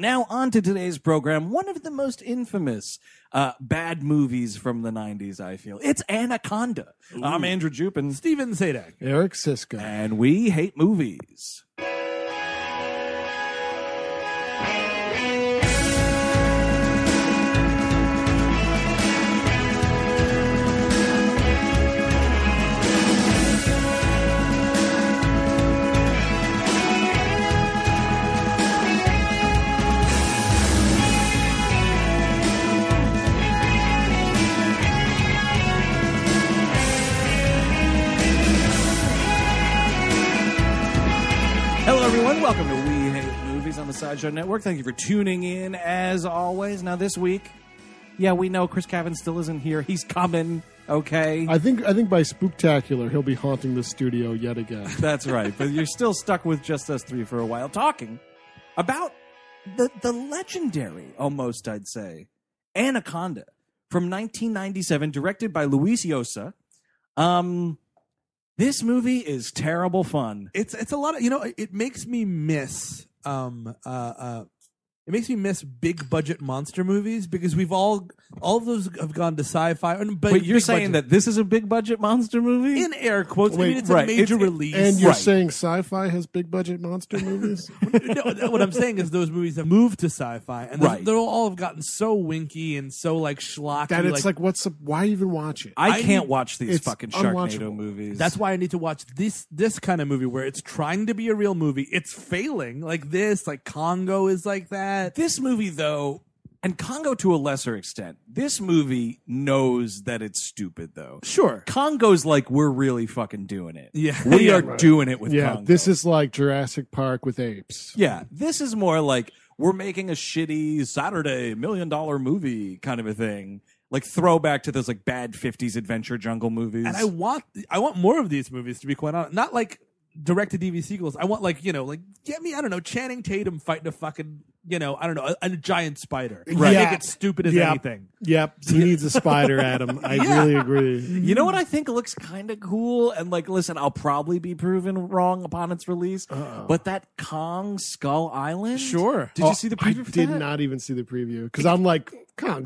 Now on to today's program. One of the most infamous bad movies from the 90s, I feel. It's Anaconda. Ooh. I'm Andrew Jupin. Steven Sadak. Eric Siska. And we hate movies. Welcome to We Hate Movies on the Sideshow Network. Thank you for tuning in, as always. Now, this week, yeah, we know Chris Cavin still isn't here. He's coming, okay? I think by Spooktacular, he'll be haunting the studio yet again. That's right. But you're still stuck with just us three for a while, talking about the legendary, almost, I'd say, Anaconda from 1997, directed by Luis Llosa. This movie is terrible fun. It's a lot of, you know, it makes me miss big budget monster movies, because we've all of those have gone to sci-fi. But you're saying budget. That this is a big budget monster movie? In air quotes. Wait, I mean, it's right. A major release. And you're right. Saying sci-fi has big budget monster movies? No, what I'm saying is those movies have moved to sci-fi, and right. They'll all have gotten so winky and so like schlocky. That it's like why even watch it? I can't watch these fucking Sharknado movies. That's why I need to watch this kind of movie where it's trying to be a real movie. It's failing, like this, like Congo is like that. This movie, though, and Congo to a lesser extent, this movie knows that it's stupid, though. Sure. Congo's like, we're really fucking doing it. Yeah. We are right. Doing it with Congo. This is like Jurassic Park with apes. Yeah. This is more like, we're making a shitty Saturday $1 million movie kind of a thing. Like throwback to those like bad 50s adventure jungle movies. And I want more of these movies, to be quite honest. Not like direct-to-DVD sequels. I want, like, you know, like, get me, I don't know, Channing Tatum fighting a fucking... You know, I don't know, a giant spider. Right. Yeah. Make it stupid as anything. Yep. He needs a spider, Adam. I really agree. You know what I think looks kind of cool? And, like, listen, I'll probably be proven wrong upon its release, but that Kong Skull Island? Sure. Did you see the preview for that? I did not even see the preview, because I'm like... Come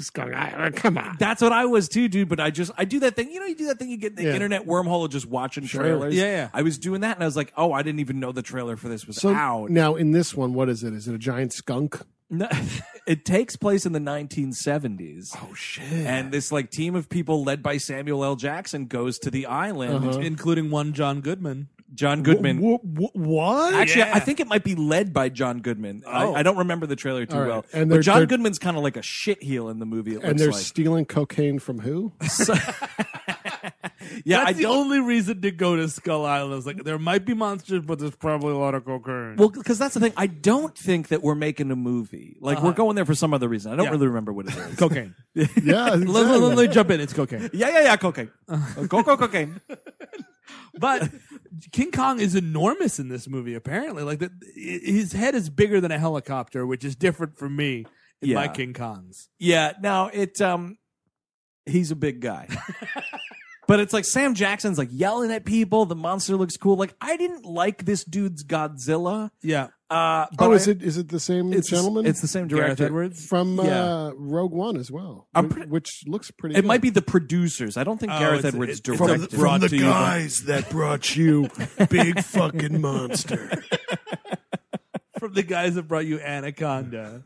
on. That's what I was too, dude. But I do that thing. You know, you do that thing. You get in the internet wormhole of just watching trailers. Yeah, yeah. I was doing that, and I was like, oh, I didn't even know the trailer for this was out. Now in this one, what is it? Is it a giant skunk? No, it takes place in the 1970s. Oh shit! And this like team of people led by Samuel L. Jackson goes to the island, including one John Goodman. John Goodman. What? Actually, I think it might be led by John Goodman. Oh. I don't remember the trailer too well. And but John Goodman's kind of like a shitheel in the movie. And they're stealing cocaine from who? Yeah, that's the only reason to go to Skull Island. Is like, there might be monsters, but there's probably a lot of cocaine. Well, because that's the thing. I don't think that we're making a movie. Like, we're going there for some other reason. I don't really remember what it is. Cocaine. Yeah. Exactly. Let me jump in. It's cocaine. Yeah. Cocaine. Cocaine. But King Kong is enormous in this movie, apparently. Like, his head is bigger than a helicopter, which is different from me in my King Kongs. Yeah, now, he's a big guy. But it's like Sam Jackson's like yelling at people. The monster looks cool. Like, I didn't like this dude's Godzilla. Yeah. But is it the same gentleman? It's the same director. Gareth Edwards. From Rogue One as well, which looks pretty good. Might be the producers. I don't think Gareth Edwards directed. From the guys that brought you Big Fucking Monster. From the guys that brought you Anaconda.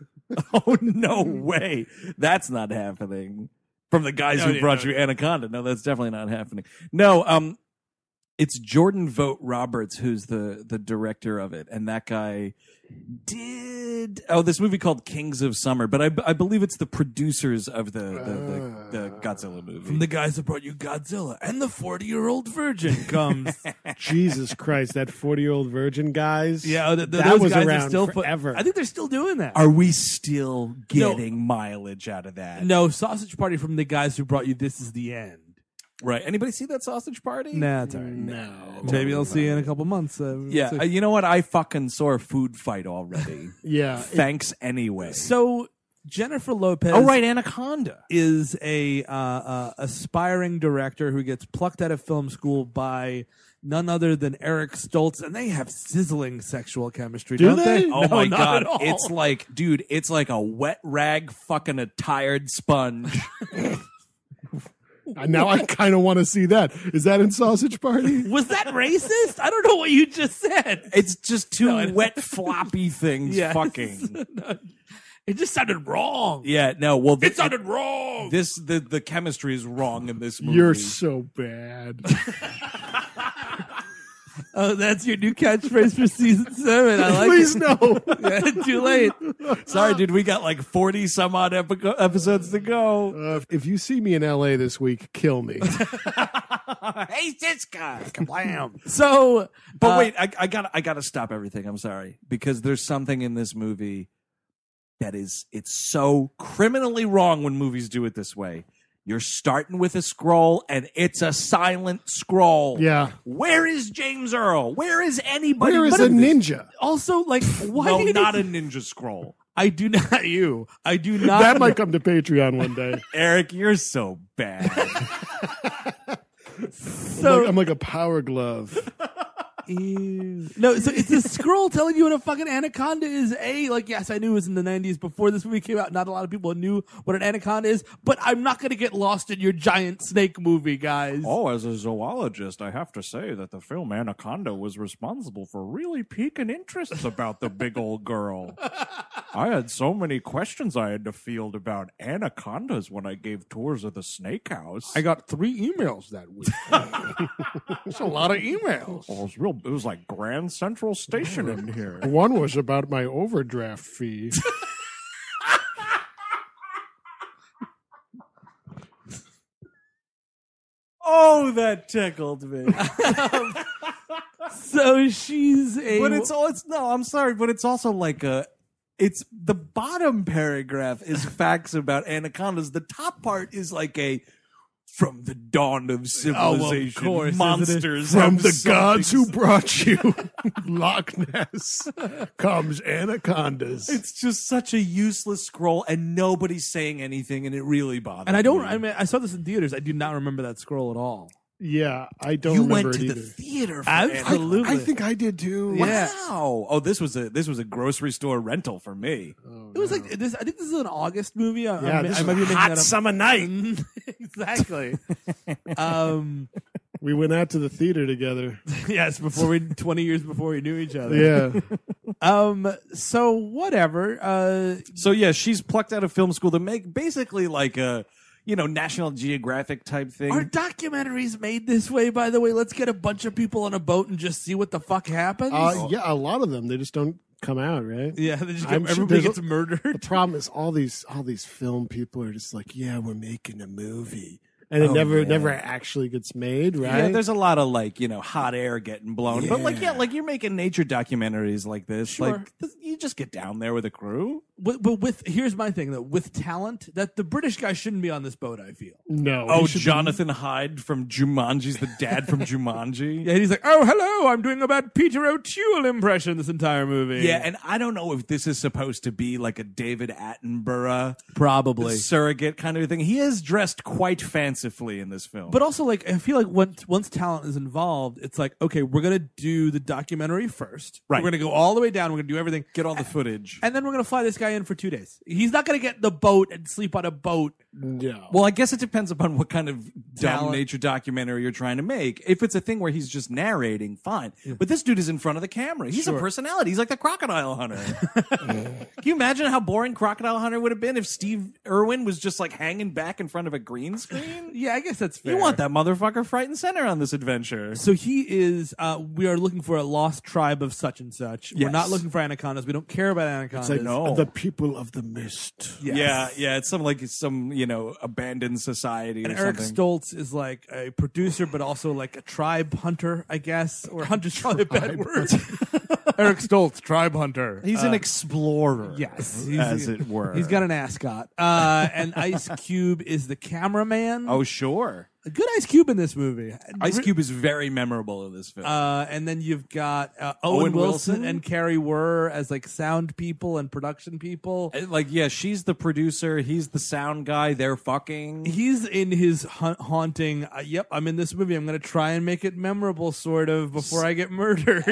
Oh, no way. That's not happening. From the guys who brought you Anaconda. No, that's definitely not happening. No, it's Jordan Voight Roberts who's the director of it. And that guy did... Oh, this movie called Kings of Summer. But I believe it's the producers of the Godzilla movie. From the guys that brought you Godzilla. And the 40-Year-Old Virgin comes. Jesus Christ, that 40-Year-Old Virgin guys? Yeah, those was guys around are still forever. I think they're still doing that. Are we still getting mileage out of that? No, Sausage Party from the guys who brought you This Is the End. Right. Anybody see that Sausage Party? Nah, it's all right. No. Maybe I'll see you in a couple months. You know what? I fucking saw a food fight already. Yeah. Thanks anyway. So Jennifer Lopez. Oh, right. Anaconda is a aspiring director who gets plucked out of film school by none other than Eric Stoltz, and they have sizzling sexual chemistry, don't they? Oh, no, my God. It's like, dude, it's like a wet rag fucking a tired sponge. Now I kind of want to see that. Is that in Sausage Party? Was that racist? I don't know what you just said. It's just two wet floppy things fucking. No, it just sounded wrong. Yeah, no. Well, it sounded wrong. The chemistry is wrong in this movie. You're so bad. Oh, that's your new catchphrase for season 7. I like Please, it. No. Yeah, too late. Sorry, dude. We got like 40-some-odd episodes to go. If you see me in L.A. this week, kill me. Hey, Siska. Kablam. So, but wait, I gotta stop everything. I'm sorry. Because there's something in this movie that is, it's so criminally wrong when movies do it this way. You're starting with a scroll, and it's a silent scroll. Yeah. Where is James Earl? Where is anybody? Where is a ninja? Also, like, why? No, not a ninja scroll. I do not. You. I do not. That might come to Patreon one day. Eric, you're so bad. I'm like a power glove. Ew. No, so it's a scroll telling you what a fucking anaconda is. Yes, I knew it was in the 90s before this movie came out. Not a lot of people knew what an anaconda is, but I'm not going to get lost in your giant snake movie, guys. Oh, as a zoologist, I have to say that the film Anaconda was responsible for really piquing interests about the big old girl. I had so many questions I had to field about anacondas when I gave tours of the snake house. I got 3 emails that week. That's a lot of emails. Oh, it was like Grand Central Station in here. One was about my overdraft fee. Oh, that tickled me. So she's a... But I'm sorry, but it's also like a... It's the bottom paragraph is facts about anacondas. The top part is like a from the dawn of civilization, oh, of course, monsters from the gods who brought you Loch Ness comes anacondas. It's just such a useless scroll, and nobody's saying anything, and it really bothers me. And I don't. I mean, I saw this in theaters. I do not remember that scroll at all. Yeah, I don't. You remember went to it either. The theater. For absolutely, I think I did too. Yeah. Wow. Oh, this was a grocery store rental for me. Oh, it was like this. I think this is an August movie. Yeah, this is a hot summer night. Exactly. We went out to the theater together. Yes, 20 years before we knew each other. Yeah. So whatever. So yeah, she's plucked out of film school to make basically like a. National Geographic type thing. Are documentaries made this way, by the way? Let's get a bunch of people on a boat and just see what the fuck happens? Yeah, a lot of them. They just don't come out, right? Yeah, they just everybody gets murdered. The problem is all these film people are just like, yeah, we're making a movie. And it never actually gets made, right? Yeah, there's a lot of like, hot air getting blown. Yeah. But like you're making nature documentaries like this. Sure. Like you just get down there with a crew. But here's my thing though, with talent, that the British guy shouldn't be on this boat, I feel. No. Oh, Jonathan Hyde from Jumanji's the dad from Jumanji. Yeah, and he's like, oh hello, I'm doing a bad Peter O'Toole impression this entire movie. Yeah, and I don't know if this is supposed to be like a David Attenborough probably surrogate kind of thing. He is dressed quite fancy. In this film, but also like I feel like once talent is involved, it's like okay, we're gonna do the documentary first. Right, we're gonna go all the way down. We're gonna do everything, get all the footage, and then we're gonna fly this guy in for 2 days. He's not gonna get the boat and sleep on a boat. No. Well, I guess it depends upon what kind of dumb nature documentary you're trying to make. If it's a thing where he's just narrating, fine. Yeah. But this dude is in front of the camera. He's a personality. He's like the Crocodile Hunter. Can you imagine how boring Crocodile Hunter would have been if Steve Irwin was just like hanging back in front of a green screen? Yeah, I guess that's fair. You want that motherfucker front and center on this adventure. So he is, we are looking for a lost tribe of such and such. Yes. We're not looking for anacondas. We don't care about anacondas. It's like, no. The people of the mist. Yes. Yeah. It's some abandoned society and Eric Stoltz is like a producer, but also like a tribe hunter, I guess. Or hunter's probably a bad word. Eric Stoltz, tribe hunter. He's an explorer. Yes. As it were. He's got an ascot. And Ice Cube is the cameraman. Oh, sure. Good Ice Cube in this movie. Ice Cube is very memorable in this film. And then you've got Owen Wilson and Kari Wuhrer as like sound people and production people. Like, yeah, she's the producer. He's the sound guy. They're fucking. He's in his haunting. Yep, I'm in this movie. I'm going to try and make it memorable, sort of, before I get murdered.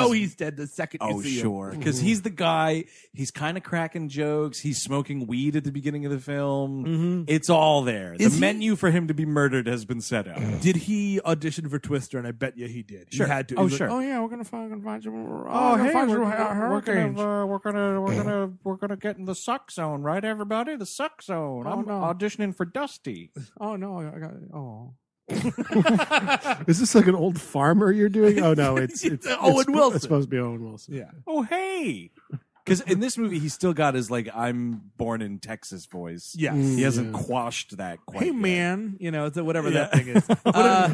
Know he's dead the second you see him. Oh, sure. Because he's the guy. He's kind of cracking jokes. He's smoking weed at the beginning of the film. Mm-hmm. It's all there. The menu for him to be murdered has been set up. Did he audition for Twister? And I bet you he did. Sure. He had to. Oh, sure. Like, oh, yeah, we're going to find you. We're going to get in the suck zone, right, everybody? The suck zone. I'm auditioning for Dusty. Oh, no. Is this like an old farmer you're doing? Oh, no. It's Owen Wilson. It's supposed to be Owen Wilson. Yeah. Oh, hey. Because in this movie, he's still got his, like, I'm born in Texas voice. Yes. He hasn't quashed that quite yet. Man. You know, it's whatever that thing is.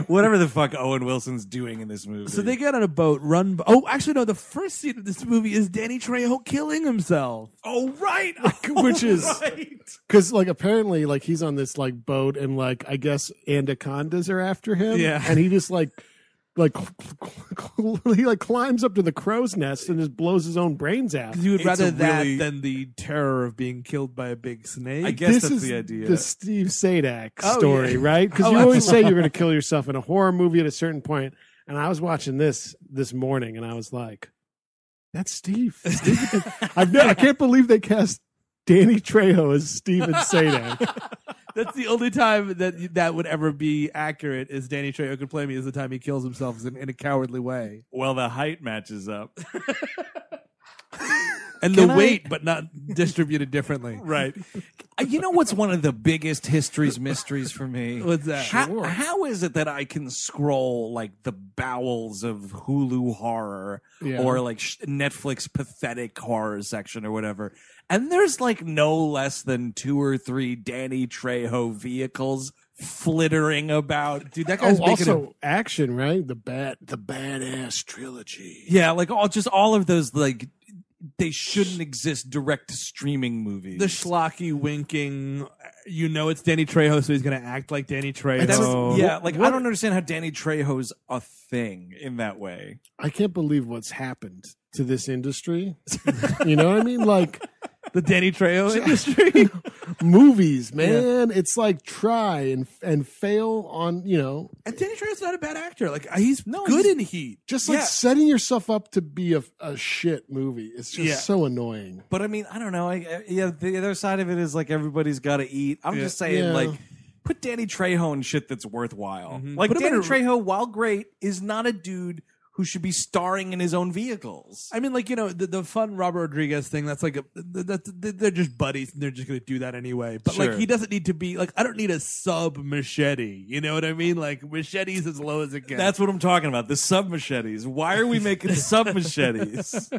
Whatever the fuck Owen Wilson's doing in this movie. So they get on a boat, run... Oh, actually, no, the first scene of this movie is Danny Trejo killing himself. Oh, right! Which is... Because, like, apparently, like, he's on this, like, boat, and, like, I guess anacondas are after him. Yeah. And he just, He climbs up to the crow's nest and just blows his own brains out. Because you would rather that than the terror of being killed by a big snake. I guess that's the idea. The Steve Sadak story, right? Because you always say you're going to kill yourself in a horror movie at a certain point. And I was watching this morning, and I was like, "That's Steve." I can't believe they cast Danny Trejo as Steven Sadak. That's the only time that would ever be accurate is Danny Trejo could play me is the time he kills himself in a cowardly way. Well, the height matches up. And the weight, but not distributed differently. Right. You know what's one of the biggest history's mysteries for me? What's that? How is it that I can scroll like the bowels of Hulu horror or like Netflix pathetic horror section or whatever? And there's like no less than 2 or 3 Danny Trejo vehicles flittering about. Dude, that guy's making action, right? The badass trilogy. Yeah, like all of those like they shouldn't exist direct to streaming movies. The schlocky winking, you know it's Danny Trejo, so he's going to act like Danny Trejo. I don't understand how Danny Trejo's a thing in that way. I can't believe what's happened to this industry. You know what I mean? Like the Danny Trejo industry? Movies, man. Yeah. It's like try and fail on, you know. And Danny Trejo's not a bad actor. Like he's good in Heat. Just like setting yourself up to be a shit movie. It's just so annoying. But I mean, I don't know. The other side of it is like everybody's got to eat. I'm just saying like put Danny Trejo in shit that's worthwhile. Mm-hmm. Like Danny Trejo, while great, is not a dude who should be starring in his own vehicles. I mean, like, you know, the fun Robert Rodriguez thing, that's like, they're just buddies, and they're just going to do that anyway. But, like, he doesn't need to be, like, I don't need a sub-machete. You know what I mean? Like, machete's as low as it gets. That's what I'm talking about, the sub-machetes. Why are we making sub-machetes?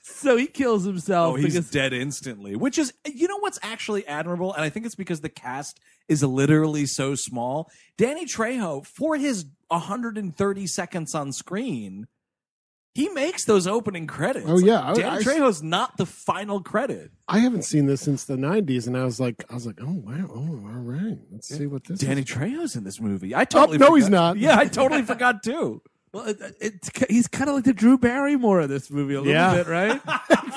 So he kills himself. Oh, he's dead instantly, which is, you know what's actually admirable? And I think it's because the cast is literally so small. Danny Trejo, for his 130 seconds on screen, he makes those opening credits. Oh, yeah. Like, Danny Trejo's not the final credit. I haven't seen this since the 90s, and I was like, oh, wow. Oh, all right. Let's see what this Danny is. Danny Trejo's in this movie. I totally forgot. No, he's not. Yeah, I totally forgot, too. Well, he's kind of like the Drew Barrymore of this movie a little bit, right?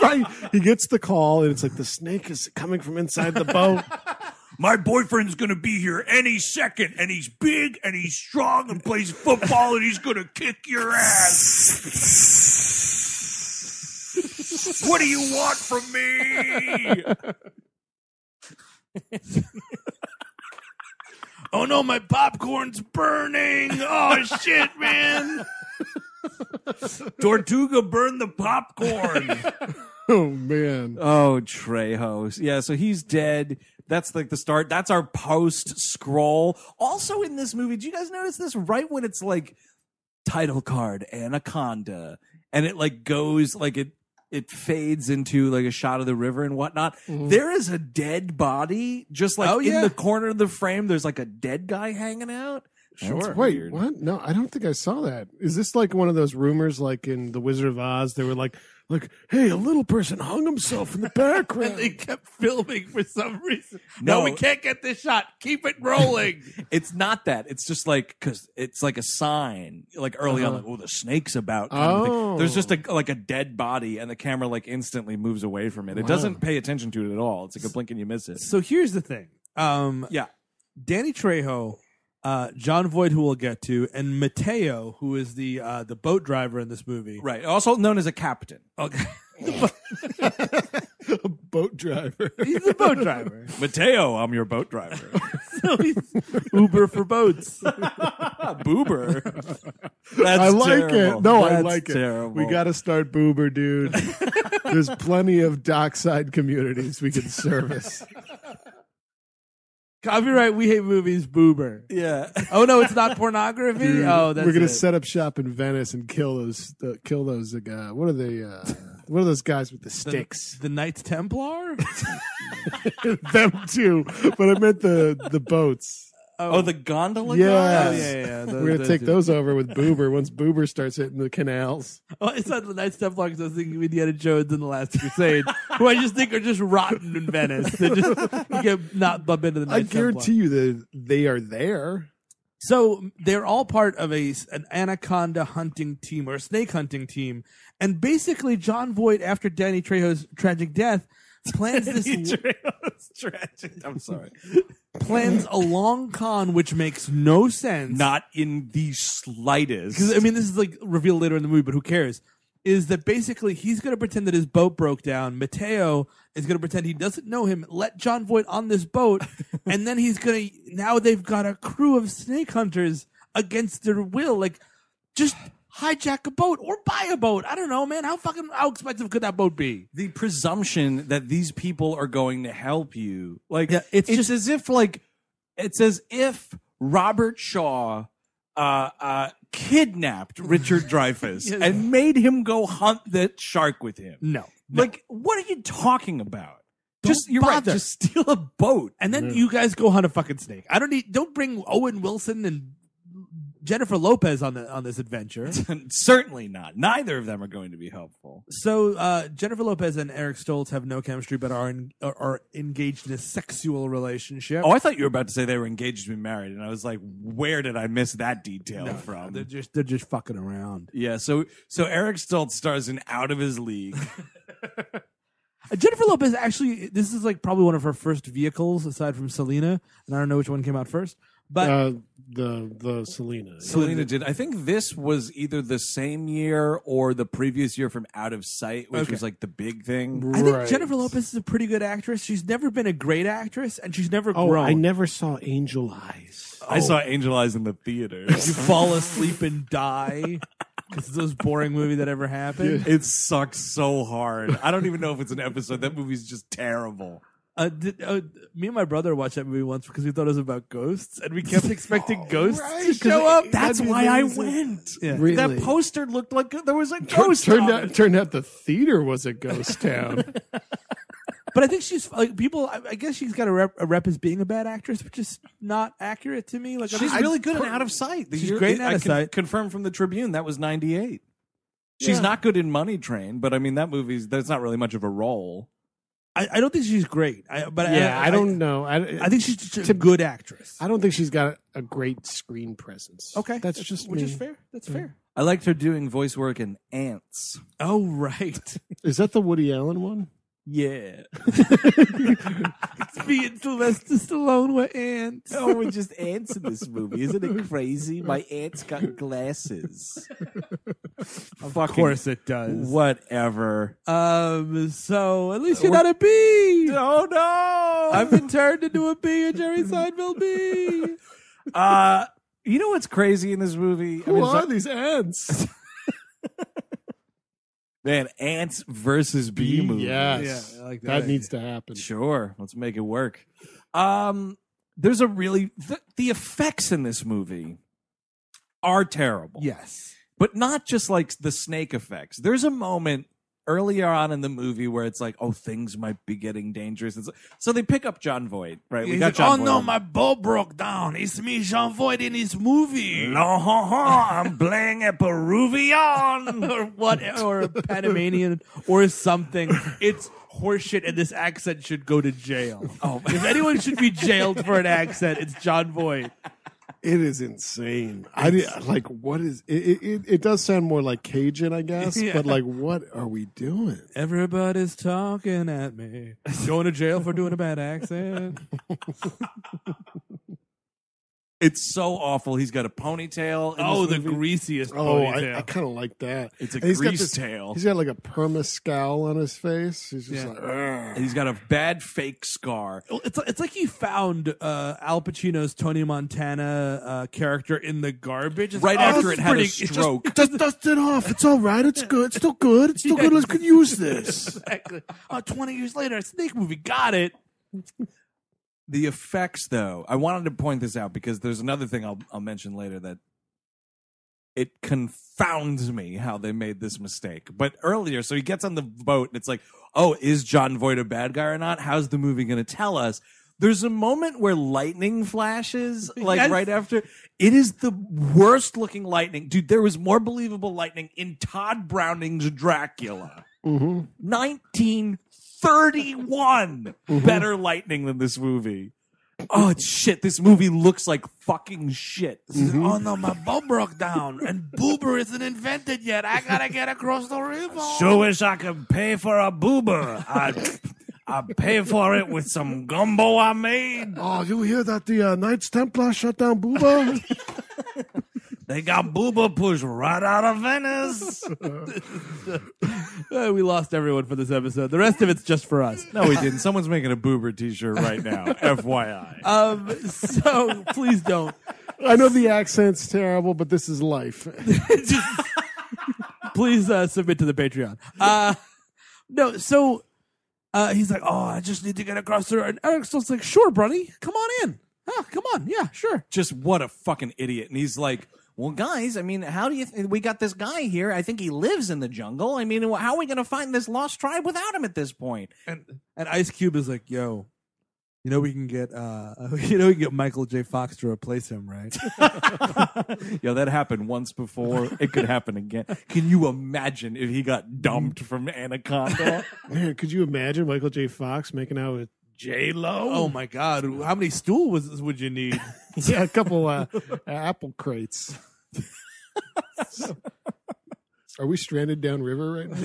Right. He gets the call, and it's like the snake is coming from inside the boat. My boyfriend's going to be here any second, and he's big, and he's strong, and plays football, and he's going to kick your ass. What do you want from me? Oh, no, my popcorn's burning. Oh, shit, man. Tortuga burned the popcorn. Oh, man. Oh, Trejo. Yeah, so he's dead. That's like the start. That's our post-scroll. Also in this movie, do you guys notice this? Right when it's like title card, Anaconda, and it like goes like it fades into like a shot of the river and whatnot. Mm-hmm. There is a dead body just like in the corner of the frame. There's like a dead guy hanging out. Sure. Wait, what? No, I don't think I saw that. Is this like one of those rumors like in The Wizard of Oz? They were like, like, hey, a little person hung himself in the background. And they kept filming for some reason. No, we can't get this shot. Keep it rolling. It's not that. It's just like, because it's like a sign, like early on, like, oh, the snake's about. Kind of thing. There's just like a dead body, and the camera like instantly moves away from it. It doesn't pay attention to it at all. It's like a blink and you miss it. So here's the thing. Danny Trejo, John Voight, who we'll get to, and Mateo, who is the boat driver in this movie. Right. Also known as a captain. Okay. A boat driver. He's the boat driver. Mateo, I'm your boat driver. So he's Uber for boats. Boober. That's I like terrible. It. No, that's I like terrible. It. We got to start Boober, dude. There's plenty of dockside communities we can service. Copyright We Hate Movies, Boober. Yeah. Oh no, it's not pornography. Dude, we're gonna set up shop in Venice and kill those. What are they? What are those guys with the sticks? The Knights Templar. Them too, but I meant the boats. Oh, the gondola guys? Yeah. We're going to take those over with Boober once Boober starts hitting the canals. Oh, it's not the Knights Templar because I was thinking of Indiana Jones and the Last Crusade, who I just think are just rotten in Venice. They just you can not bump into the Knights Templar. I guarantee you that they are there. So they're all part of an anaconda hunting team or a snake hunting team. And basically, John Voight, after Danny Trejo's tragic death, plans this. I'm sorry. Plans a long con, which makes no sense. Not in the slightest. Because I mean, this is like revealed later in the movie, but who cares? Is that basically he's going to pretend that his boat broke down. Mateo is going to pretend he doesn't know him. Let John Voight on this boat, and then he's going to. Now they've got a crew of snake hunters against their will. Like, just hijack a boat or buy a boat. I don't know, man. How expensive could that boat be? The presumption that these people are going to help you. Like, yeah, it's just as if, like, it's as if Robert Shaw kidnapped Richard Dreyfuss and made him go hunt that shark with him. No. Like, what are you talking about? You're right. Just steal a boat. And then you guys go hunt a fucking snake. Don't bring Owen Wilson and Jennifer Lopez on this adventure. Certainly not. Neither of them are going to be helpful. So Jennifer Lopez and Eric Stoltz have no chemistry, but are engaged in a sexual relationship. Oh, I thought you were about to say they were engaged to be married, and I was like, where did I miss that detail from? No, they're just fucking around. Yeah. So Eric Stoltz stars in Out of His League. Jennifer Lopez actually, this is like probably one of her first vehicles aside from Selena, and I don't know which one came out first. But the Selena. Selena did. I think this was either the same year or the previous year from Out of Sight, which was like the big thing. I think Jennifer Lopez is a pretty good actress. She's never been a great actress, and she's never grown. I never saw Angel Eyes. Oh. I saw Angel Eyes in the theater. You fall asleep and die. It's the most boring movie that ever happened. It sucks so hard. I don't even know if it's an episode. That movie's just terrible. Me and my brother watched that movie once because we thought it was about ghosts, and we kept expecting ghosts to show up. That's why I went. Yeah. Really? That poster looked like there was a ghost. Turned out the theater was a ghost town. But I think she's like people. I guess she's got a rep as being a bad actress, which is not accurate to me. Like she's really good in Out of Sight. She's great in Out of Sight. Confirmed from the Tribune. That was 98. She's not good in Money Train, but I mean that movie's that's not really much of a role. I don't think she's great. I don't know. I think she's just a good actress. I don't think she's got a great screen presence. Okay. That's just fair. That's fair. I liked her doing voice work in Ants. Oh, right. Is that the Woody Allen one? Yeah. It's me and Sylvester Stallone were ants. Oh, we're just ants in this movie. Isn't it crazy? My aunt's got glasses. Of course it does. Whatever. So at least you're not a bee. Oh, no. I've been turned into a bee, a Jerry Seinfeld bee. You know what's crazy in this movie? Who are these ants? Man, Ants versus Bee movie. Yes. Yeah, I like that needs to happen. Sure. Let's make it work. There's a really... The effects in this movie are terrible. Yes. But not just like the snake effects. There's a moment earlier on in the movie where it's like, oh, things might be getting dangerous. And so they pick up John Voight, right? We got John Voight. No, my bow broke down. It's me, John Voight, in his movie. No, I'm playing a Peruvian or a Panamanian or something. It's horseshit, and this accent should go to jail. Oh, if anyone should be jailed for an accent, it's John Voight. It is insane. It does sound more like Cajun, I guess, yeah. But like, what are we doing? Everybody's talking at me. Going to jail for doing a bad accent. It's so awful. He's got a ponytail. Greasiest ponytail. I kind of like that. It's a grease tail. He's got like a perma scowl on his face. He's just like, and he's got a bad fake scar. It's like he found Al Pacino's Tony Montana character in the garbage. It's right after it had a stroke. Just dust it off. It's all right. It's good. It's still good. It's still good. Let's use this. Exactly. 20 years later, a snake movie. Got it. The effects, though, I wanted to point this out because there's another thing I'll mention later that it confounds me how they made this mistake. But earlier, so he gets on the boat and it's like, oh, is John Voight a bad guy or not? How's the movie going to tell us? There's a moment where lightning flashes, like right after. It is the worst looking lightning. Dude, there was more believable lightning in Todd Browning's Dracula. Mm-hmm. 1931 better lightning than this movie. Oh, it's shit. This movie looks like fucking shit. Oh, no, my boat broke down, and boober isn't invented yet. I gotta get across the river. Sure wish I could pay for a boober. I pay for it with some gumbo I made. Oh, you hear that the Knights Templar shut down boober? They got booba pushed right out of Venice. We lost everyone for this episode. The rest of it's just for us. No, we didn't. Someone's making a boober T-shirt right now, FYI. So please don't. I know the accent's terrible, but this is life. Please submit to the Patreon. He's like, oh, I just need to get across the road. And Eric Stoltz's like, sure, Brunny, come on in. Oh, come on. Yeah, sure. Just what a fucking idiot. And he's like, well, guys, I mean, how do you we got this guy here. I think he lives in the jungle. I mean, how are we going to find this lost tribe without him at this point? And Ice Cube is like, yo, we can get Michael J. Fox to replace him, right? Yo, that happened once before. It could happen again. Can you imagine if he got dumped from Anaconda? Man, could you imagine Michael J. Fox making out with J-Lo? Oh, my God. How many stools would you need? Yeah, a couple apple crates. Are we stranded downriver right now?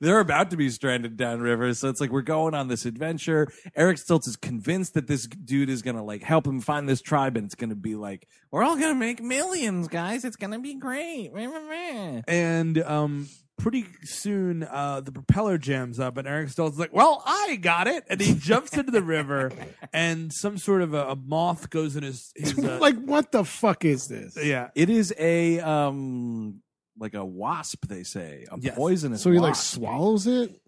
They're about to be stranded downriver. So it's like we're going on this adventure. Eric Stoltz is convinced that this dude is going to like help him find this tribe. And it's going to be like, we're all going to make millions, guys. It's going to be great. And pretty soon, the propeller jams up, and Eric Stoltz is like, well, I got it. And he jumps into the river, and some sort of a moth goes in his like, what the fuck is this? Yeah. It is a, like a wasp, they say. A poisonous wasp. So he, like, swallows it?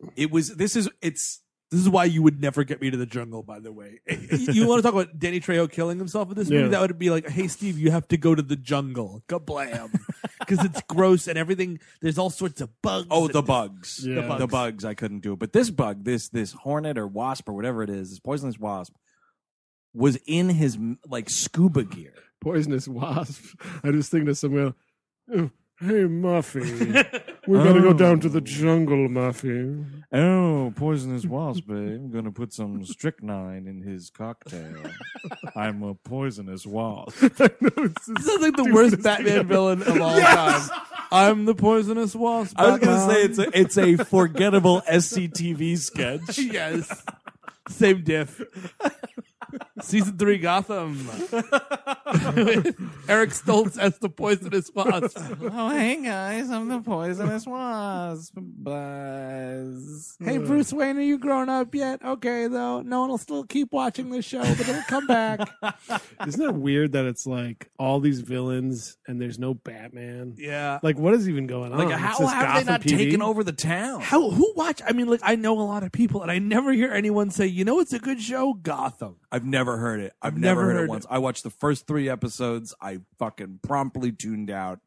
This is why you would never get me to the jungle, by the way. You want to talk about Danny Trejo killing himself in this movie? Yeah. That would be like, hey, Steve, you have to go to the jungle. Kablam. Because it's gross and everything. There's all sorts of bugs. Oh, the bugs. Yeah. The bugs. I couldn't do it. But this bug, this hornet or wasp or whatever it is, this poisonous wasp, was in his, like, scuba gear. Poisonous wasp. I was thinking of somewhere. Oh. Hey, Muffy, we're going to go down to the jungle, Muffy. Oh, poisonous wasp, babe. I'm going to put some strychnine in his cocktail. I'm a poisonous wasp. This sounds like the worst Batman villain of all time. I'm the poisonous wasp. I was going to say it's a forgettable SCTV sketch. Yes. Same diff. Season 3 Gotham. Eric Stoltz as the poisonous wasp. Oh, hey guys, I'm the poisonous wasp. Buzz. Hey Bruce Wayne, are you grown up yet? Okay, though. No one will still keep watching this show, but it'll come back. Isn't it weird that it's like all these villains and there's no Batman? Yeah. Like, what is even going on? Like, how have they not taken over the town? Who watch? I mean, like, I know a lot of people, and I never hear anyone say, you know, it's a good show, Gotham. I've never heard it. I've never heard it once. I watched the first 3 episodes. I fucking promptly tuned out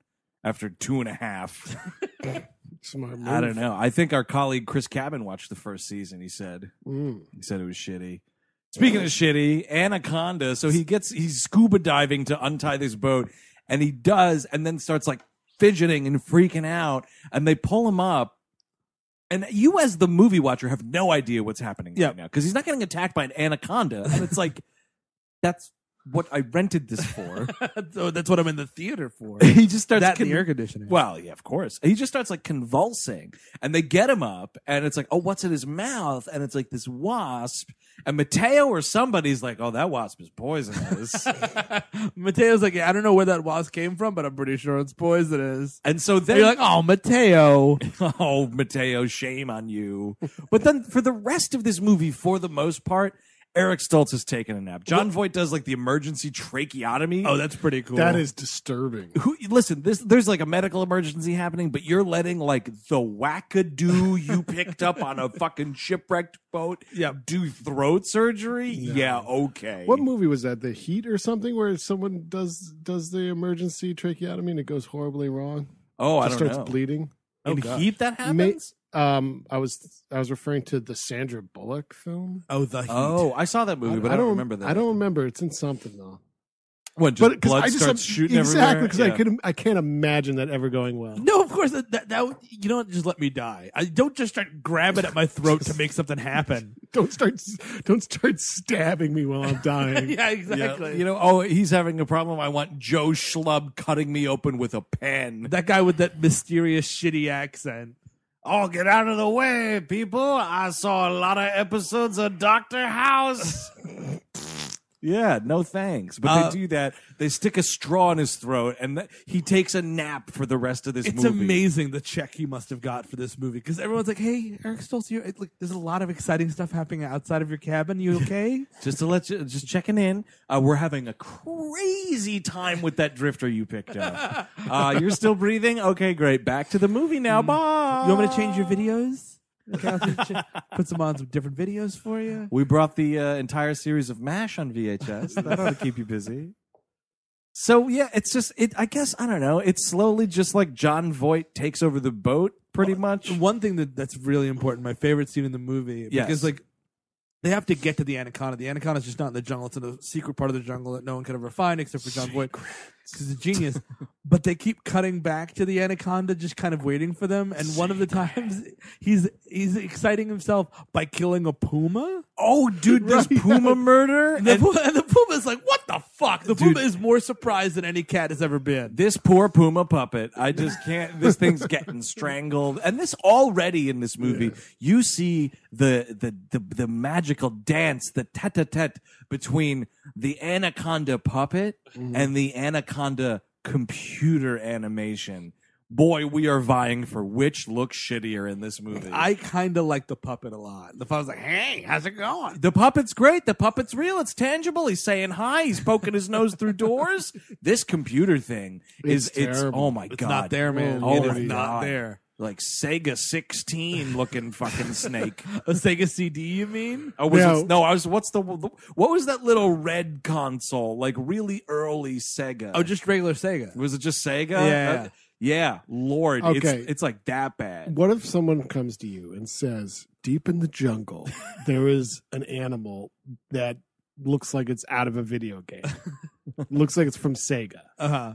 after 2.5. Smart move. I don't know. I think our colleague Chris Cavin watched the first season. He said he said it was shitty. Speaking of shitty, Anaconda. So he's scuba diving to untie this boat, and he does, and then starts like fidgeting and freaking out, and they pull him up. And you, as the movie watcher, have no idea what's happening right now, because he's not getting attacked by an anaconda, and it's like that's what I rented this for. So that's what I'm in the theater for. He just starts that in the air conditioning. Well, yeah, of course. He just starts like convulsing, and they get him up, and it's like, oh, what's in his mouth? And it's like this wasp, and Mateo or somebody's like, oh, that wasp is poisonous. Mateo's like, yeah, I don't know where that wasp came from, but I'm pretty sure it's poisonous. And so then and you're like, oh, Mateo. Oh, Mateo, shame on you. But then for the rest of this movie, for the most part, Eric Stoltz has taken a nap. John Voight does like the emergency tracheotomy. Oh, that's pretty cool. That is disturbing. Listen, there's like a medical emergency happening, but you're letting like the wackadoo you picked up on a fucking shipwrecked boat do throat surgery? Yeah, okay. What movie was that? The Heat or something, where someone does the emergency tracheotomy and it goes horribly wrong? Oh, I don't know. It starts bleeding. Oh, in Heat that happens? I was referring to the Sandra Bullock film. Oh, the Heat. Oh, I saw that movie, but I don't remember that. I don't remember. It's in something though. What? Just but, blood starts shooting everywhere. Exactly, because I can't imagine that ever going well. No, of course that you don't just let me die. I don't just start grabbing at my throat to make something happen. Don't start stabbing me while I'm dying. Yeah, exactly. Yeah. You know, oh, he's having a problem. I want Joe Schlub cutting me open with a pen. That guy with that mysterious shitty accent. Oh, get out of the way, people. I saw a lot of episodes of Dr. House. Yeah, no thanks. But they do that. They stick a straw in his throat, and he takes a nap for the rest of this movie. It's amazing the check he must have got for this movie, because everyone's like, hey, Eric Stoltz, there's a lot of exciting stuff happening outside of your cabin. You okay? Just checking in. We're having a crazy time with that drifter you picked up. You're still breathing? Okay, great. Back to the movie now. Bye. You want me to change your videos? Put some on some different videos for you. We brought the entire series of MASH on VHS. That ought to keep you busy. So yeah, it's just I guess I don't know. It's slowly just like John Voight takes over the boat, pretty much. One thing that's really important, my favorite scene in the movie, because like they have to get to the anaconda. The anaconda's just not in the jungle. It's in a secret part of the jungle that no one could ever find except for John Voight, because he's a genius. But they keep cutting back to the anaconda, just kind of waiting for them. And one of the times, he's exciting himself by killing a puma. Oh, dude, this puma murder. And the puma's like, what the fuck? The puma is more surprised than any cat has ever been. This poor puma puppet. I just can't. This thing's getting strangled. And this already in this movie, you see the magical dance, the tete-a-tete between the anaconda puppet and the anaconda computer animation. Boy, we are vying for which looks shittier in this movie. I kind of like the puppet a lot. The puppet's like, hey, how's it going? The puppet's great. The puppet's real. It's tangible. He's saying hi. He's poking his nose through doors. This computer thing it's oh my God. It's not there, man. Oh, it is not there. Like Sega 16 looking fucking snake. A Sega CD, you mean? Oh, what was that little red console? Like really early Sega. Oh, just regular Sega. Was it just Sega? Yeah. Yeah, Lord. Okay. It's like that bad. What if someone comes to you and says, deep in the jungle, there is an animal that looks like it's out of a video game. Looks like it's from Sega.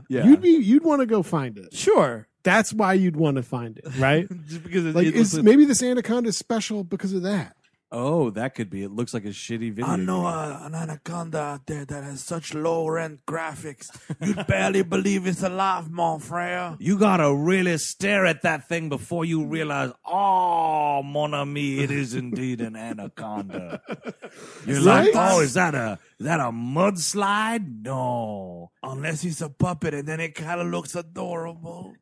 Yeah. You'd want to go find it. Sure. That's why you'd want to find it, right? Just because maybe this anaconda is special because of that. Oh, that could be. It looks like a shitty video. I know an anaconda out there that has such low-rent graphics. You'd barely believe it's alive, mon frere. You gotta really stare at that thing before you realize, oh, mon ami, it is indeed an anaconda. You're like, oh, is that a mudslide? No. Unless he's a puppet, and then it kind of looks adorable.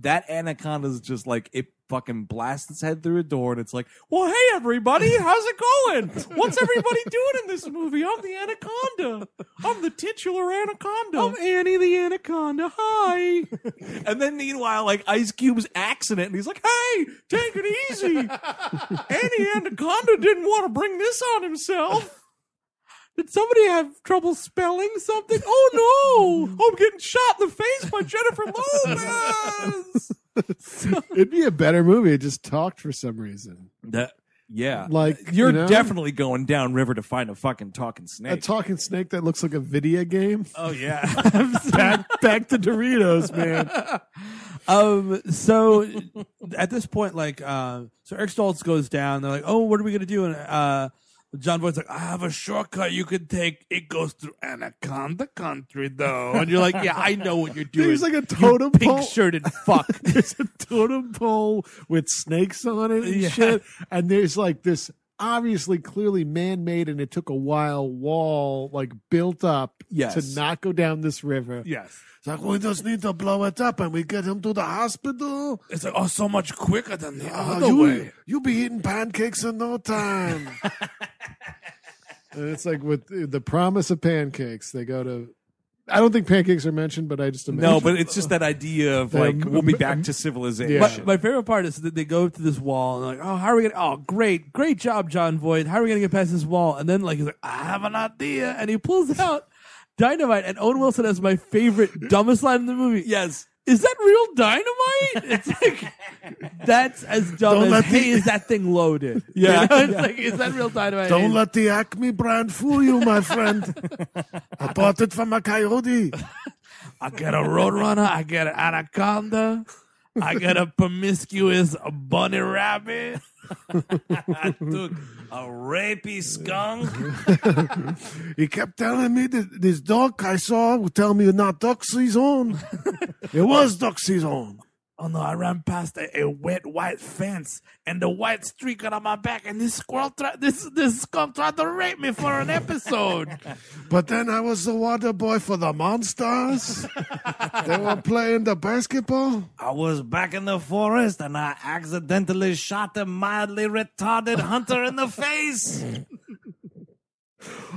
That anaconda's just like, it fucking blasts its head through a door, and it's like, well, hey, everybody, how's it going? What's everybody doing in this movie? I'm the anaconda. I'm the titular anaconda. I'm Annie the anaconda. Hi. And then meanwhile, like, Ice Cube's accident, and he's like, hey, take it easy. Annie Anaconda didn't want to bring this on himself. Did somebody have trouble spelling something? Oh, no. I'm getting shot in the face by Jennifer Lopez. It'd be a better movie. It just talked for some reason. Yeah. Like, you're definitely going downriver to find a fucking talking snake. A talking snake that looks like a video game. Oh, yeah. back to Doritos, man. So at this point, so Eric Stoltz goes down. They're like, oh, what are we going to do? And John Voight's like, I have a shortcut you can take. It goes through Anaconda country, though. And you're like, yeah, I know what you're doing. There's like a totem pole. Pink-shirted fuck. There's a totem pole with snakes on it and shit. And there's like this obviously clearly man-made, and it took a while wall built up to not go down this river. Yes. It's like, we just need to blow it up and we get him to the hospital. It's like, oh, so much quicker than the other way. You'll be eating pancakes in no time. And it's like, with the promise of pancakes, they go to... I don't think pancakes are mentioned, but I just imagine. No, but it's just that idea of, we'll be back to civilization. Yeah. My favorite part is that they go to this wall, and they're like, oh, how are we going to... Oh, great job, John Voight. How are we going to get past this wall? And then, he's like, I have an idea. And he pulls out dynamite, and Owen Wilson has my favorite dumbest line in the movie. Yes. Is that real dynamite? It's like, that's as dumb is that thing loaded? Yeah. You know? It's like, is that real dynamite? Don't let the Acme brand fool you, my friend. I bought it from a coyote. I get a roadrunner. I get an anaconda. I get a promiscuous bunny rabbit. I took a rapey skunk. He kept telling me that this duck I saw would tell me not duck season. It was duck season. Oh no, I ran past a wet white fence and the white streak got on my back, and this squirrel this skunk tried to rape me for an episode. But then I was the water boy for the Monsters. They were playing the basketball. I was back in the forest and I accidentally shot a mildly retarded hunter in the face.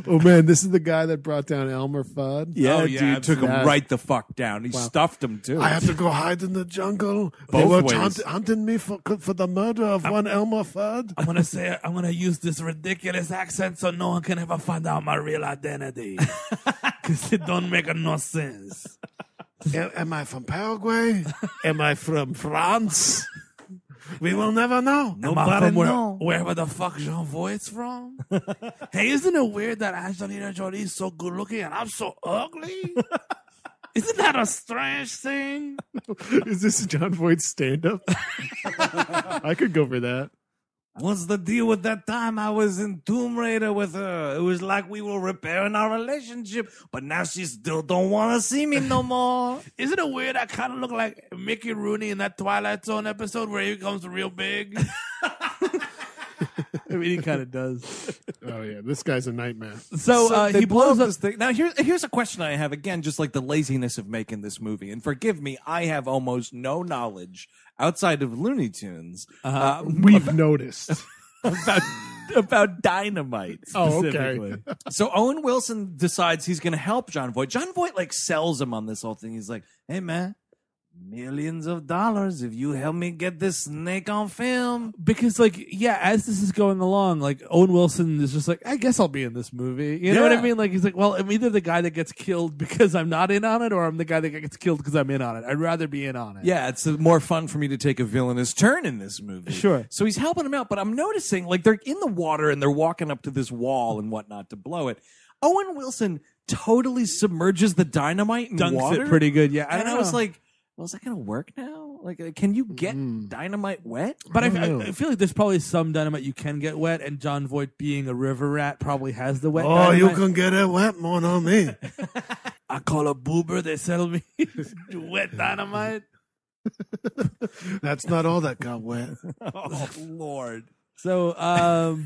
Oh man, this is the guy that brought down Elmer Fudd. Yeah, dude, took him right the fuck down. He stuffed him too. I have to go hide in the jungle. They were hunting me for the murder of one Elmer Fudd. I'm gonna use this ridiculous accent so no one can ever find out my real identity, because it don't make no sense. Am I from Paraguay? Am I from France? We will never know. Nobody knows wherever the fuck John Voight's from. Hey, isn't it weird that Angelina Jolie is so good looking and I'm so ugly? Isn't that a strange thing? Is this John Voight's stand-up? I could go for that. What's the deal with that time I was in Tomb Raider with her? It was like we were repairing our relationship, but now she still don't want to see me no more. Isn't it weird? I kind of look like Mickey Rooney in that Twilight Zone episode where he becomes real big. I mean, he kind of does. Oh, yeah. This guy's a nightmare. So he blows up this thing. Now, here's a question I have. Again, just like the laziness of making this movie. And forgive me, I have almost no knowledge outside of Looney Tunes. About dynamite specifically. Oh, okay. So Owen Wilson decides he's going to help John Voight. John Voight, sells him on this whole thing. He's like, hey, man. Millions of dollars if you help me get this snake on film. Because, as this is going along, Owen Wilson is just like, I guess I'll be in this movie. You know what I mean? Like, he's like, well, I'm either the guy that gets killed because I'm not in on it, or I'm the guy that gets killed because I'm in on it. I'd rather be in on it. Yeah, it's more fun for me to take a villainous turn in this movie. Sure. So he's helping him out, but I'm noticing, they're in the water and they're walking up to this wall and whatnot to blow it. Owen Wilson totally submerges the dynamite in water. Dunks it pretty good, yeah. And I was like... Well, is that going to work now? Can you get dynamite wet? But I feel like there's probably some dynamite you can get wet, and John Voight, being a river rat, probably has the wet dynamite. You can get it wet, mon ami. I call a boober. They sell me wet dynamite. That's not all that got wet. Oh, Lord. So,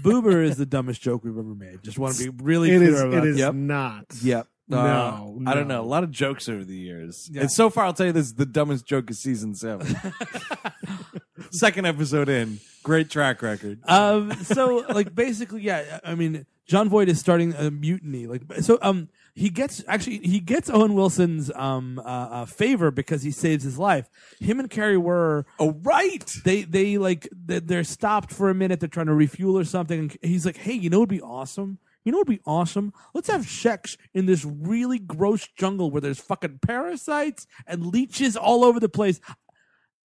boober is the dumbest joke we've ever made. Just want to be really clear about it. It is not. Yep. No, I don't know. A lot of jokes over the years. Yeah. And so far, I'll tell you this is the dumbest joke of season 7. Second episode in. Great track record. John Voight is starting a mutiny. He gets Owen Wilson's favor because he saves his life. Him and Kari Wuhrer. Oh, right. They're stopped for a minute. They're trying to refuel or something. And he's like, hey, you know what'd be awesome? Let's have sex in this really gross jungle where there's fucking parasites and leeches all over the place.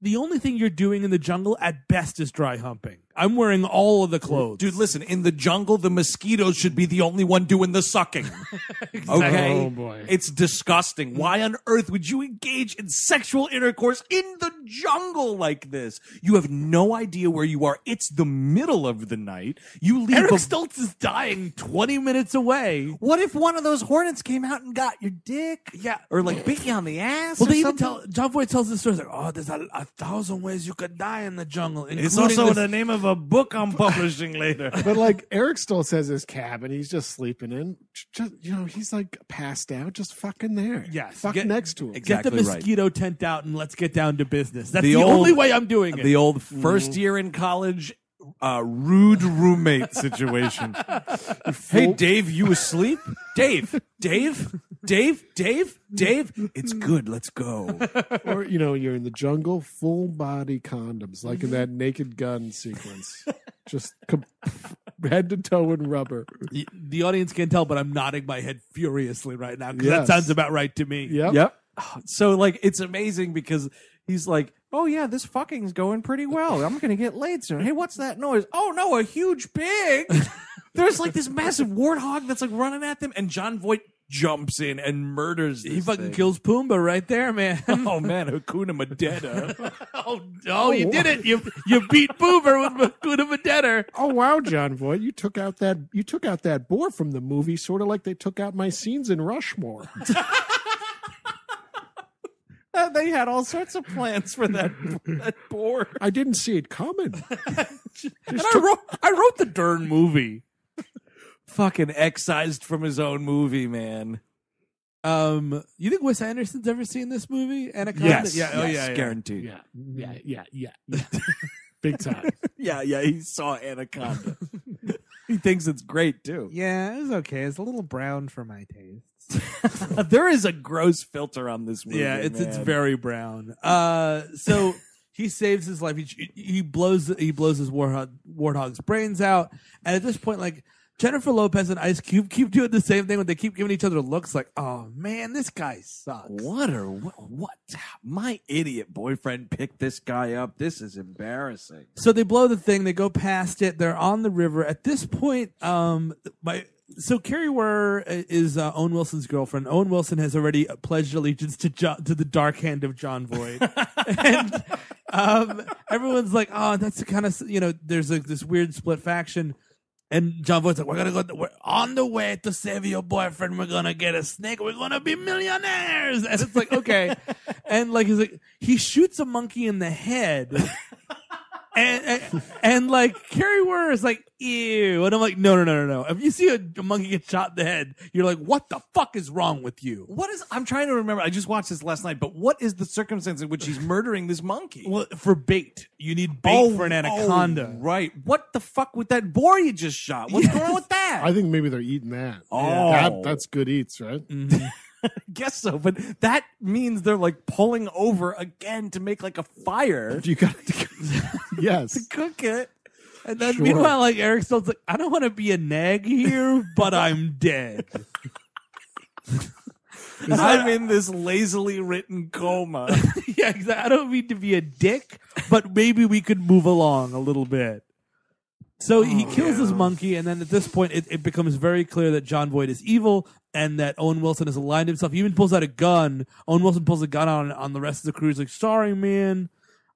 the only thing you're doing in the jungle at best is dry humping. I'm wearing all of the clothes. Dude, listen, in the jungle, the mosquitoes should be the only one doing the sucking. Exactly. Okay? Oh, boy. It's disgusting. Why on earth would you engage in sexual intercourse in the jungle like this? You have no idea where you are. It's the middle of the night. You leave. Eric Stoltz is dying 20 minutes away. What if one of those hornets came out and got your dick? Yeah. Or, like, bit you on the ass? Well, or they even tell, John Voight tells this story. Like, oh, there's a thousand ways you could die in the jungle. It's also the name of a book I'm publishing later. But like Eric Stoltz has his cabin, he's just sleeping in. Just, you know, he's like passed out, just fucking there. Yes. Fuck next to him. Exactly, get the mosquito tent out and let's get down to business. That's the only way I'm doing it. The old first year in college rude roommate situation. Hey, Dave, you asleep? Dave, it's good. Let's go. Or, you know, you're in the jungle, full body condoms, like in that Naked Gun sequence. Just head to toe in rubber. The audience can't tell, but I'm nodding my head furiously right now because that sounds about right to me. Yep. So, like, it's amazing because he's like, oh, yeah, this fucking's going pretty well. I'm going to get laid soon. Hey, what's that noise? Oh, no, a huge pig. There's like this massive warthog that's like running at them, and John Voight jumps in and murders this thing. Kills Pumbaa right there, man. Oh, man, Hakuna Matata. You did it. You beat Pumbaa with Hakuna Matata. Oh, wow, John Voight, you took out that boar from the movie, sort of like they took out my scenes in Rushmore. They had all sorts of plans for that boar. I didn't see it coming. I wrote the darn movie. Fucking excised from his own movie, man. You think Wes Anderson's ever seen this movie? Anaconda? Yes, guaranteed. Yeah. Big time. Yeah, he saw Anaconda. He thinks it's great, too. Yeah, it was okay. It's a little brown for my tastes. There is a gross filter on this movie. Yeah, it's very brown. So he saves his life. He blows his warthog's brains out. And at this point, like, Jennifer Lopez and Ice Cube keep doing the same thing when they keep giving each other looks like, oh, man, this guy sucks. What? My idiot boyfriend picked this guy up. This is embarrassing. So they blow the thing. They go past it. They're on the river. At this point, so Kari Wuhrer is Owen Wilson's girlfriend. Owen Wilson has already pledged allegiance to the dark hand of John Voight. And everyone's like, oh, that's the kind of, you know, there's like this weird split faction. And John Voight's like, we're on the way to save your boyfriend. We're going to get a snake. We're going to be millionaires. And it's like, okay. And like, he's like, he shoots a monkey in the head. And like, Kari Wuhrer is like, ew. And I'm like, no. If you see a monkey get shot in the head, you're like, what the fuck is wrong with you? I'm trying to remember. I just watched this last night, but what is the circumstance in which he's murdering this monkey? Well, for bait. You need bait for an anaconda. Oh, right. What the fuck with that boar you just shot? What's going on with that? I think maybe they're eating that. Oh. That's good eats, right? Mm-hmm. I guess so, but that means they're like pulling over again to make like a fire. You got to yes. To cook it. And then meanwhile, like Eric Stoltz's like, I don't want to be a nag here, but I'm dead. I'm in this lazily written coma. Yeah, exactly. I don't mean to be a dick, but maybe we could move along a little bit. So he kills his monkey, and then at this point, it becomes very clear that John Voight is evil and that Owen Wilson has aligned himself. He even pulls out a gun. Owen Wilson pulls a gun on the rest of the crew. He's like, sorry, man.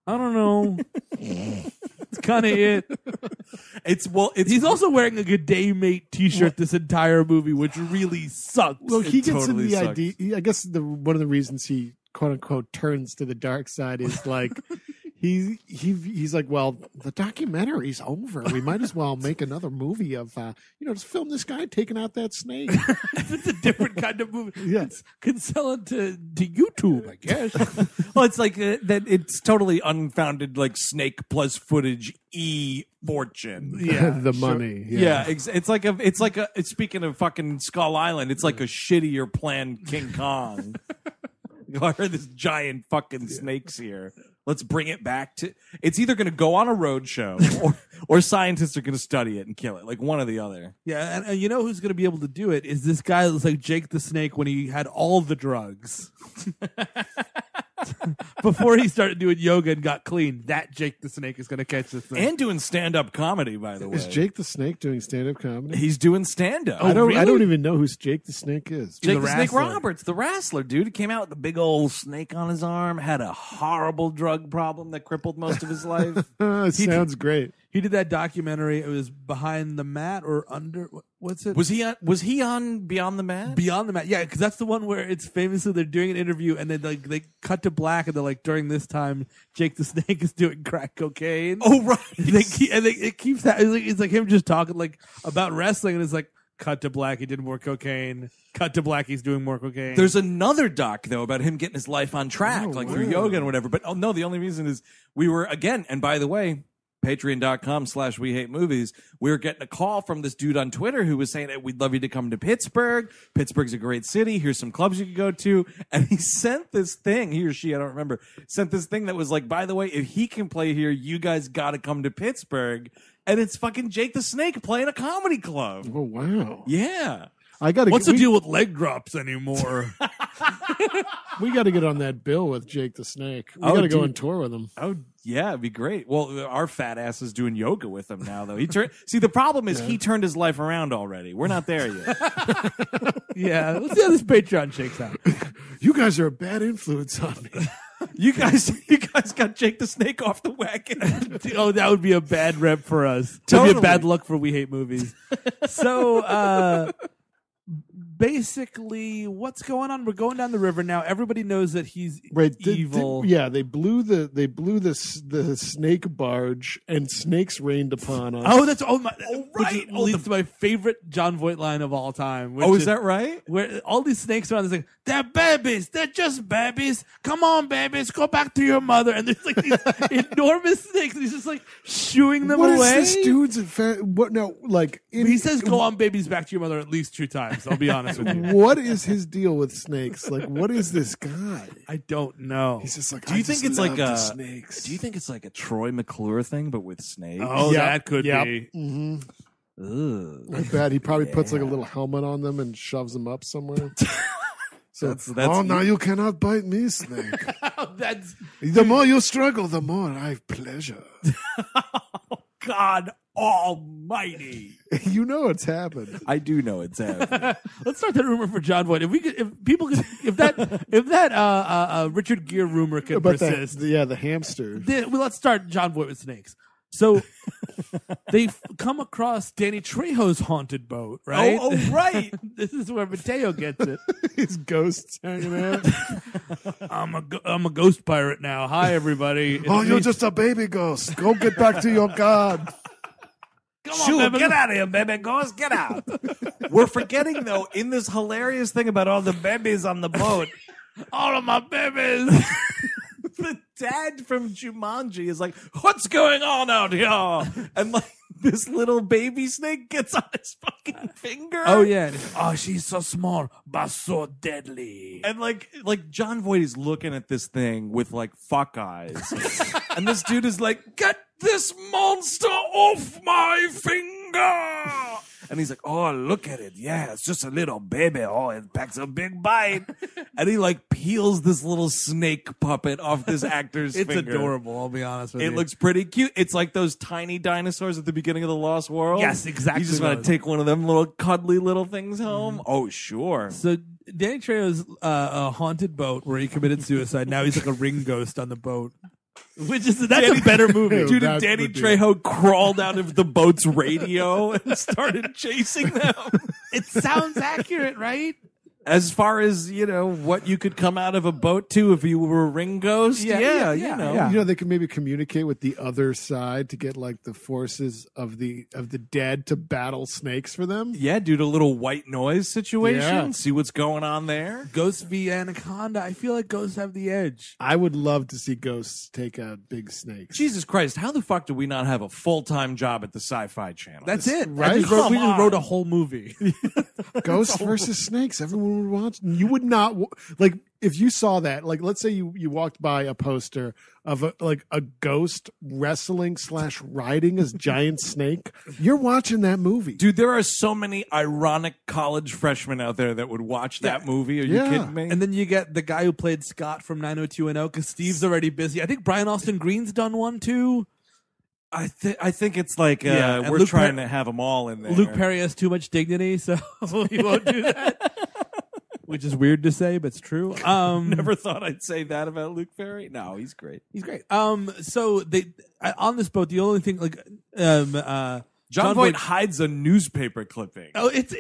I don't know. It's kind of it. He's also wearing a Good Day Mate T-shirt this entire movie, which really sucks. Well, he gets totally in the sucks. Idea. I guess one of the reasons he, quote unquote, turns to the dark side is like... He's like, well, the documentary's over. We might as well make another movie of, just film this guy taking out that snake. It's a different kind of movie. Yes, could sell it to YouTube, I guess. Well, it's like that. It's totally unfounded, like snake plus footage fortune. Yeah, the money. Yeah, it's like a. Speaking of fucking Skull Island, it's like a shittier plan King Kong. I heard this giant fucking snake's here. Let's bring it back to... It's either going to go on a road show or scientists are going to study it and kill it. Like one or the other. Yeah, and you know who's going to be able to do it is this guy that looks like Jake the Snake when he had all the drugs. before he started doing yoga and got clean, that Jake the Snake is going to catch this thing. And doing stand-up comedy, by the way. Is Jake the Snake doing stand-up comedy? He's doing stand-up. Oh, really? I don't even know who Jake the Snake is. Jake the Snake Roberts, the wrestler, dude. He came out with a big old snake on his arm, had a horrible drug problem that crippled most of his life. Sounds great. He did that documentary. It was Behind the Mat or Under... What's it? Was he on Beyond the Mat? Beyond the Mat, yeah, because that's the one where it's famously they're doing an interview and then like they cut to black and they're like, during this time, Jake the Snake is doing crack cocaine. Oh right, and it keeps that. It's like him just talking like about wrestling and it's like cut to black. He did more cocaine. Cut to black. He's doing more cocaine. There's another doc though about him getting his life on track, through yoga and whatever. But oh no, the only reason is we were again. And by the way. Patreon.com/WeHateMovies. We were getting a call from this dude on Twitter who was saying, hey, we'd love you to come to Pittsburgh. Pittsburgh's a great city. Here's some clubs you can go to. And he sent this thing, he or she, I don't remember, sent this thing that was like, by the way, if he can play here, you guys got to come to Pittsburgh. And it's fucking Jake the Snake playing a comedy club. Oh, wow. Yeah. What's the deal with leg drops anymore? We got to get on that bill with Jake the Snake. We got to go on tour with him. Oh, yeah, it'd be great. Well, our fat ass is doing yoga with him now, though. See, the problem is he turned his life around already. We're not there yet. Yeah, let's see how this Patreon shakes out. You guys are a bad influence on me. You guys got Jake the Snake off the wagon. Oh, that would be a bad rep for us. Totally. That would be a bad luck for We Hate Movies. So, basically, what's going on? We're going down the river now. Everybody knows that he's evil. They blew the snake barge, and snakes rained upon us. Leads to my favorite John Voight line of all time. Is that right? Where all these snakes are on this thing. They're babies. They're just babies. Come on, babies. Go back to your mother. And there's like these enormous snakes. And he's just like shooing them away. What is this dude's he says, "Go on, babies, back to your mother" at least 2 times. I'll be honest with you. What is his deal with snakes? Like, what is this guy? I don't know. He's just like, snakes. Do you think it's like a Troy McClure thing, but with snakes? Oh, yep. That could be. Mm-hmm. Ooh. I bet he probably puts like a little helmet on them and shoves them up somewhere. So, now you cannot bite me, snake. The more you struggle, the more I have pleasure. Oh, God. Almighty. You know it's happened. I do know it's happened. Let's start that rumor for John Voight. If that Richard Gere rumor could persist. The hamster. Let's start John Voight with snakes. So they come across Danny Trejo's haunted boat, right? Oh right. This is where Mateo gets it. His ghosts hanging out. I'm a ghost pirate now. Hi, everybody. You're just a baby ghost. Go get back to your god. Get out of here, baby ghost. Get out. We're forgetting, though, in this hilarious thing about all the babies on the boat. All of my babies. The dad from Jumanji is like, what's going on out here? And like this little baby snake gets on his fucking finger. Oh, yeah. Oh, she's so small, but so deadly. And like John Voight is looking at this thing with like fuck eyes. And this dude is like, get this monster off my finger. And he's like, oh, look at it. Yeah, it's just a little baby. Oh, it packs a big bite. And he, like, peels this little snake puppet off this actor's finger. It's adorable, I'll be honest with you. It looks pretty cute. It's like those tiny dinosaurs at the beginning of The Lost World. Yes, exactly. You just want to take one of them little cuddly little things home. Mm-hmm. Oh, sure. So Danny Trejo's a haunted boat where he committed suicide. Now he's like a ring ghost on the boat. That's a better movie. Dude, and Danny Trejo crawled out of the boat's radio and started chasing them. It sounds accurate, right? As far as, you know, what you could come out of a boat to if you were a ring ghost. Yeah. You know, they could maybe communicate with the other side to get, like, the forces of the dead to battle snakes for them. Yeah, dude, a little white noise situation. Yeah. See what's going on there. Ghosts v. Anaconda. I feel like ghosts have the edge. I would love to see ghosts take out big snakes. Jesus Christ, how the fuck do we not have a full-time job at the Sci-Fi Channel? That's it, right? We just wrote a whole movie. Ghosts versus snakes. Everyone would watch. You would not like if you saw that, like, let's say you walked by a poster of a ghost wrestling / riding his giant snake, you're watching that movie. Dude, there are so many ironic college freshmen out there that would watch that movie. Are you kidding me? And then you get the guy who played Scott from 90210 because Steve's already busy. I think Brian Austin Green's done one too. I think it's like we're trying to have them all in there. Luke Perry has too much dignity, so he won't do that. Which is weird to say, but it's true. Never thought I'd say that about Luke Perry. No, he's great. He's great. So on this boat, the only thing John Voight hides a newspaper clipping. Oh, it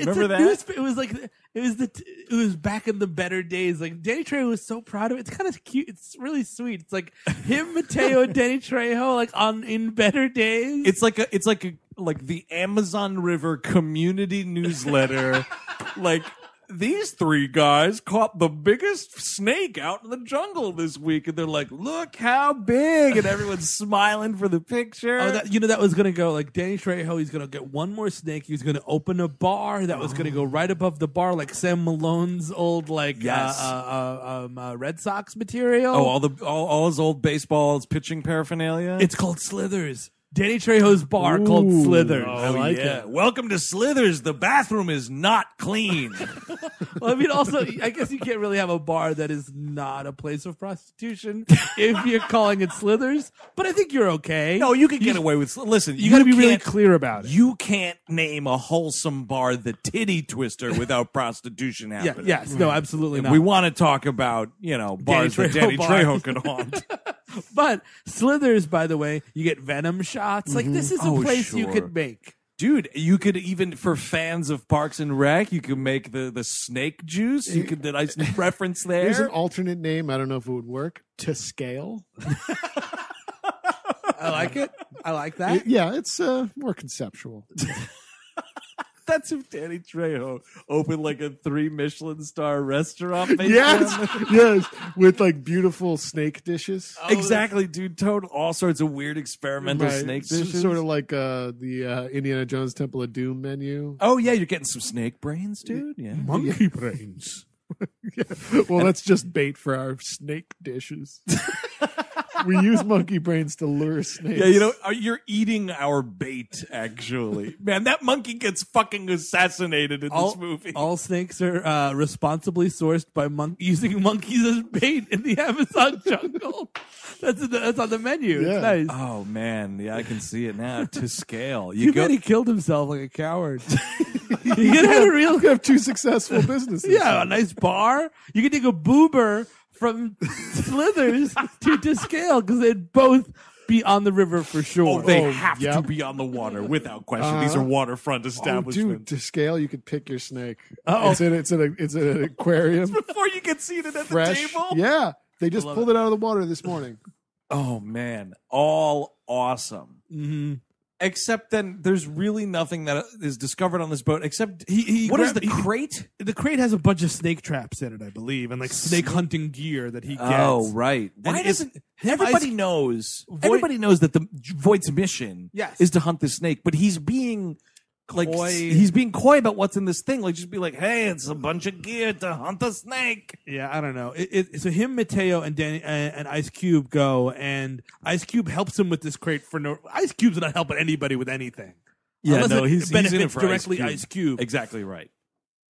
was like it was back in the better days. Like Danny Trejo was so proud of it. It's kind of cute. It's really sweet. It's like him, Mateo, and Danny Trejo, like in better days. It's like the Amazon River community newsletter, like. These three guys caught the biggest snake out in the jungle this week, and they're like, "Look how big!" And everyone's smiling for the picture. Oh, that was gonna go like Danny Trejo. He's gonna get one more snake. He was gonna open a bar that was gonna go right above the bar, like Sam Malone's old Red Sox material. Oh, all his old baseballs pitching paraphernalia. It's called Slithers. Danny Trejo's bar called Slithers. Oh, I like it. Welcome to Slithers. The bathroom is not clean. Well, I mean, also, I guess you can't really have a bar that is not a place of prostitution if you're calling it Slithers. But I think you're okay. No, you can get away with. Listen, you got to be really clear about it. You can't name a wholesome bar the Titty Twister without prostitution happening. Yeah, yes, no, absolutely not. We want to talk about bars that Danny Trejo could haunt. But Slithers, by the way, you get venom shots. Like, this is a place you could make. Dude, you could even, for fans of Parks and Rec, you could make the snake juice. You could, that I reference there. There's an alternate name. I don't know if it would work. To Scale. I like it. I like that. Yeah, it's more conceptual. That's if Danny Trejo opened like a 3 Michelin star restaurant. Yes, with like beautiful snake dishes. Oh, exactly, dude. Total, all sorts of weird experimental snake dishes. Sort of like the Indiana Jones Temple of Doom menu. Oh yeah, you're getting some snake brains, dude. Yeah, monkey brains. Yeah. Well, that's just bait for our snake dishes. We use monkey brains to lure snakes. Yeah, you're eating our bait, actually. Man, that monkey gets fucking assassinated in this movie. All snakes are responsibly sourced by using monkeys as bait in the Amazon jungle. That's on the menu. Yeah. It's nice. Oh, man. Yeah, I can see it now. To Scale. Too bad he killed himself like a coward. You could have two successful businesses. Yeah, a nice bar. You could take a boober from Slithers to Scale, because they'd both be on the river for sure. Oh, they have to be on the water without question. These are waterfront establishments. Dude, to Scale, you could pick your snake. Oh, it's in an aquarium. Before you get seated at the table. Yeah, they just pulled it out of the water this morning. Oh man, all awesome. Mm-hmm. Except then there's really nothing that is discovered on this boat except what is the crate? The crate has a bunch of snake traps in it, I believe, and like snake hunting gear that he gets. Oh, right. Why doesn't everybody knows that the Voight's mission is to hunt the snake, but he's being coy about what's in this thing. Like, just be like, hey, it's a bunch of gear to hunt a snake. Yeah, I don't know. So him, Mateo, and Danny, and Ice Cube go, and Ice Cube helps him with this crate for no... Ice Cube's not helping anybody with anything. Yeah, he benefits directly Ice Cube. Exactly right.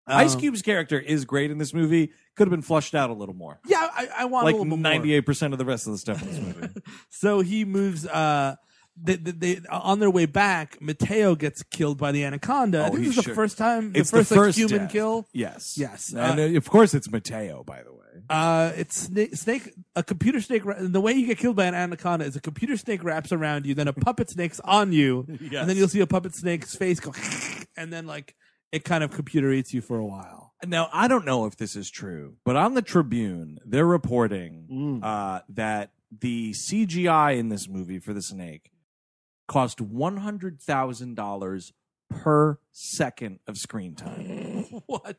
Ice Cube's character is great in this movie. Could have been flushed out a little more. Yeah, I want like a little bit more. Like 98% of the rest of the stuff in this movie. So he moves... They on their way back, Mateo gets killed by the anaconda. I think this is the first time, the first human death. Kill. Yes. And of course, it's Mateo. By the way, it's snake. A computer snake. The way you get killed by an anaconda is a computer snake wraps around you, then a puppet snake's on you, and then you'll see a puppet snake's face go, and then like it kind of computer eats you for a while. Now I don't know if this is true, but on the Tribune, they're reporting that the CGI in this movie for the snake cost $100,000 per second of screen time. What?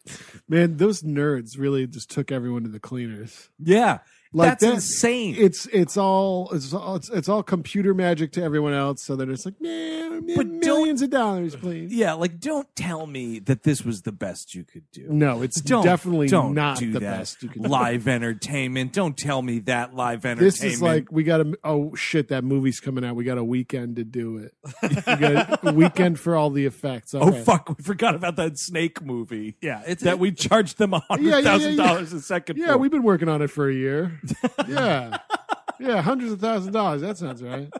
Man, those nerds really just took everyone to the cleaners. Yeah. Like that's insane. It's all computer magic to everyone else. So they're just like, man, millions of dollars, please. Yeah, like don't tell me that this was the best you could do. No, it's definitely not the best you could do. Live entertainment. Don't tell me that live entertainment. This is like we got to. Oh shit, that movie's coming out. We got a weekend to do it. We got a weekend for all the effects. All right. Fuck, we forgot about that snake movie. Yeah, it's that we charged them $100,000 a second. Yeah, we've been working on it for a year. yeah, hundreds of thousands of dollars. That sounds right.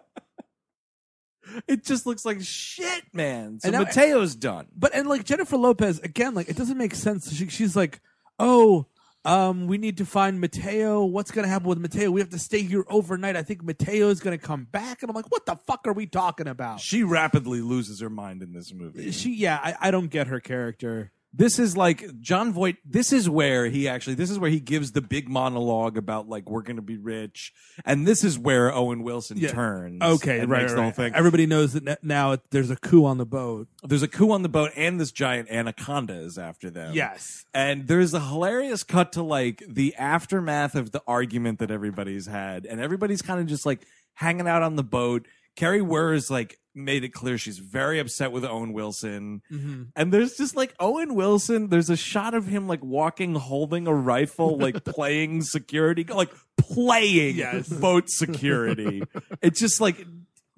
It just looks like shit, man. So Mateo's done. But and like Jennifer Lopez again, like it doesn't make sense. She's like, oh, we need to find Mateo. What's gonna happen with Mateo? We have to stay here overnight. I think Mateo is gonna come back. And I'm like, what the fuck are we talking about? She rapidly loses her mind in this movie. I don't get her character. This is like John Voight. This is where he gives the big monologue about like we're going to be rich, and this is where Owen Wilson turns. Okay, right. The whole thing. Everybody knows that now. There's a coup on the boat. There's a coup on the boat, and this giant anaconda is after them. Yes, and there's a hilarious cut to like the aftermath of the argument that everybody's had, and everybody's kind of just like hanging out on the boat. Kari Wuhrer is like. Made it clear she's very upset with Owen Wilson. Mm-hmm. And there's just like Owen Wilson, there's a shot of him like walking, holding a rifle, like playing security, like playing boat security. It's just like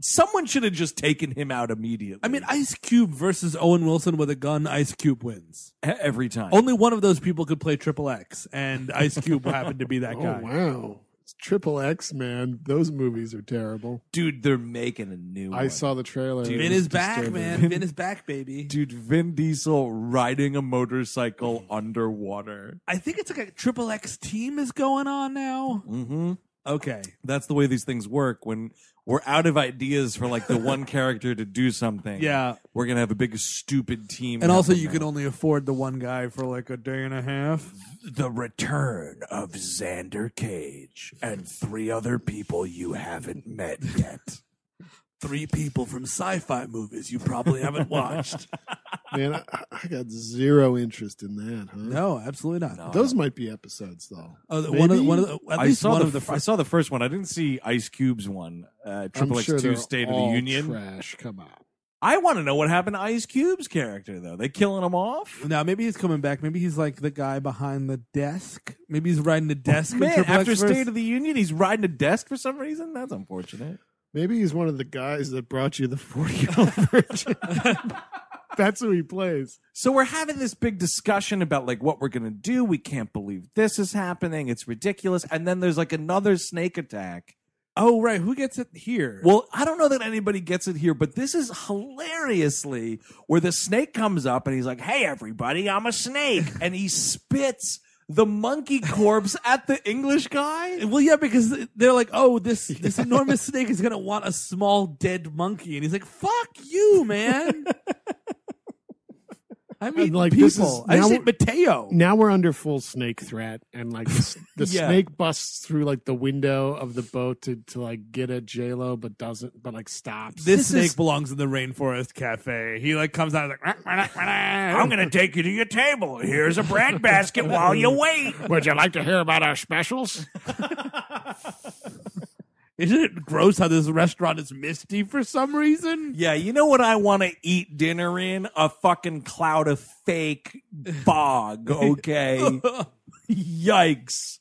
someone should have just taken him out immediately. I mean, Ice Cube versus Owen Wilson with a gun, Ice Cube wins. Every time. Only one of those people could play XXX, and Ice Cube happened to be that guy. Oh, wow. XXX, man, those movies are terrible, dude. They're making a new one. I saw the trailer. Dude, Vin is back, man. Vin is back, baby. Dude, Vin Diesel riding a motorcycle underwater. I think it's like a XXX team is going on now. Mm-hmm. Okay, that's the way these things work. When we're out of ideas for like the one character to do something, yeah, we're gonna have a big stupid team. And also, you can only afford the one guy for like a day and a half. The return of Xander Cage and three other people you haven't met yet. Three people from sci-fi movies you probably haven't watched. Man, I got zero interest in that. Huh? No, absolutely not. No. Those might be episodes, though. I saw the first one. I didn't see Ice Cube's one. XXX2 State of the Union. Trash. Come on. I want to know what happened to Ice Cube's character, though. They killing him off? No, maybe he's coming back. Maybe he's like the guy behind the desk. Maybe he's riding the desk. Oh, man, after State of the Union, he's riding a desk for some reason? That's unfortunate. Maybe he's one of the guys that brought you the 40-Year-Old Virgin. That's who he plays. So we're having this big discussion about like what we're going to do. We can't believe this is happening. It's ridiculous. And then there's like another snake attack. Oh, right. Who gets it here? Well, I don't know that anybody gets it here, but this is hilariously where the snake comes up and he's like, hey, everybody, I'm a snake. And he spits the monkey corpse at the English guy? Well, yeah, because they're like, oh, this enormous snake is going to want a small dead monkey. And he's like, fuck you, man. I mean, like, people. I said Mateo. Now we're under full snake threat, and like the snake busts through like the window of the boat to like get at J-Lo, but doesn't. But like stops. This snake belongs in the Rainforest Cafe. He like comes out like, I'm gonna take you to your table. Here's a bread basket while you wait. Would you like to hear about our specials? Isn't it gross how this restaurant is misty for some reason? Yeah, you know what I want to eat dinner in? A fucking cloud of fake fog, okay? Yikes.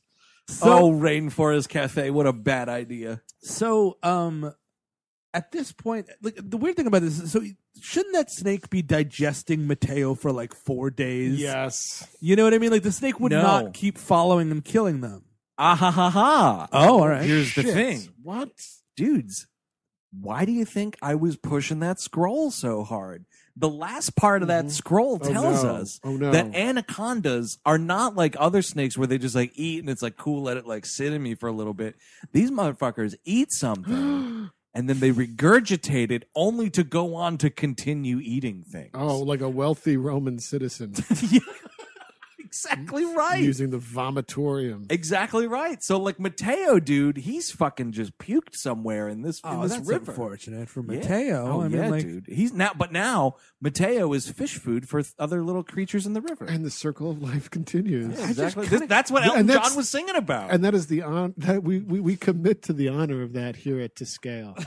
So, Rainforest Cafe, what a bad idea. So, at this point, like, the weird thing about this is, so shouldn't that snake be digesting Mateo for like 4 days? Yes. You know what I mean? Like, the snake would not keep following and killing them. Ah, ha, ha, ha. Oh, all right. Here's the thing. What? Dudes, why do you think I was pushing that scroll so hard? The last part of that scroll tells us that anacondas are not like other snakes where they just like eat and it's like, cool, let it like sit in me for a little bit. These motherfuckers eat something. And then they regurgitate it only to go on to continue eating things. Oh, like a wealthy Roman citizen. Exactly right. Using the vomitorium. Exactly right. So like Mateo, dude, he's fucking just puked somewhere in this that's river. Unfortunate for Mateo. Yeah. Oh, I mean, dude. He's now, but now Mateo is fish food for other little creatures in the river. And the circle of life continues. Yeah, exactly. That's what Elton John was singing about. And that is the honor that we commit to the honor of that here at To Scale.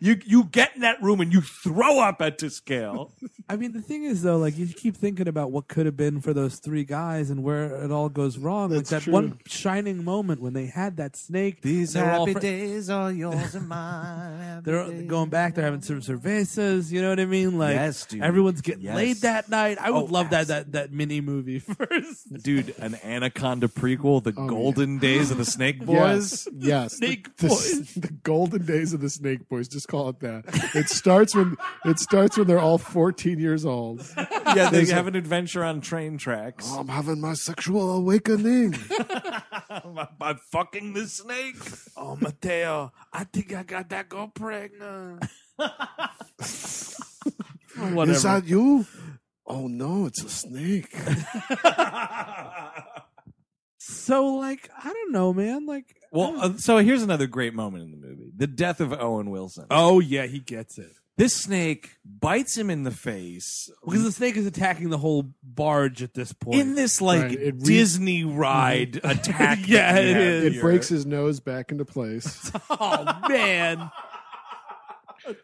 You get in that room and you throw up at To Scale. I mean, the thing is, though, like you keep thinking about what could have been for those three guys and where it all goes wrong. That's like that true. One shining moment when they had that snake. These are happy days are yours and mine. They're going back. They're having some cervezas. You know what I mean? Like yes, dude. Everyone's getting laid that night. I would love that mini movie first. Dude, an Anaconda prequel, The Golden Days of the Snake Boys. Yes. Snake Boys. The Golden Days of the Snake Boys. Just call it that. It starts when they're all 14 years old. Yeah, they have an adventure on train tracks. Oh, I'm having my sexual awakening. By fucking the snake. Oh, Mateo, I think I got that girl pregnant. Whatever. Is that you? Oh no, it's a snake. So, like, I don't know, man. Like, so here's another great moment in the movie: the death of Owen Wilson. Oh yeah, he gets it. This snake bites him in the face because the snake is attacking the whole barge at this point. In this Disney ride attack, it is. It breaks his nose back into place. Oh man.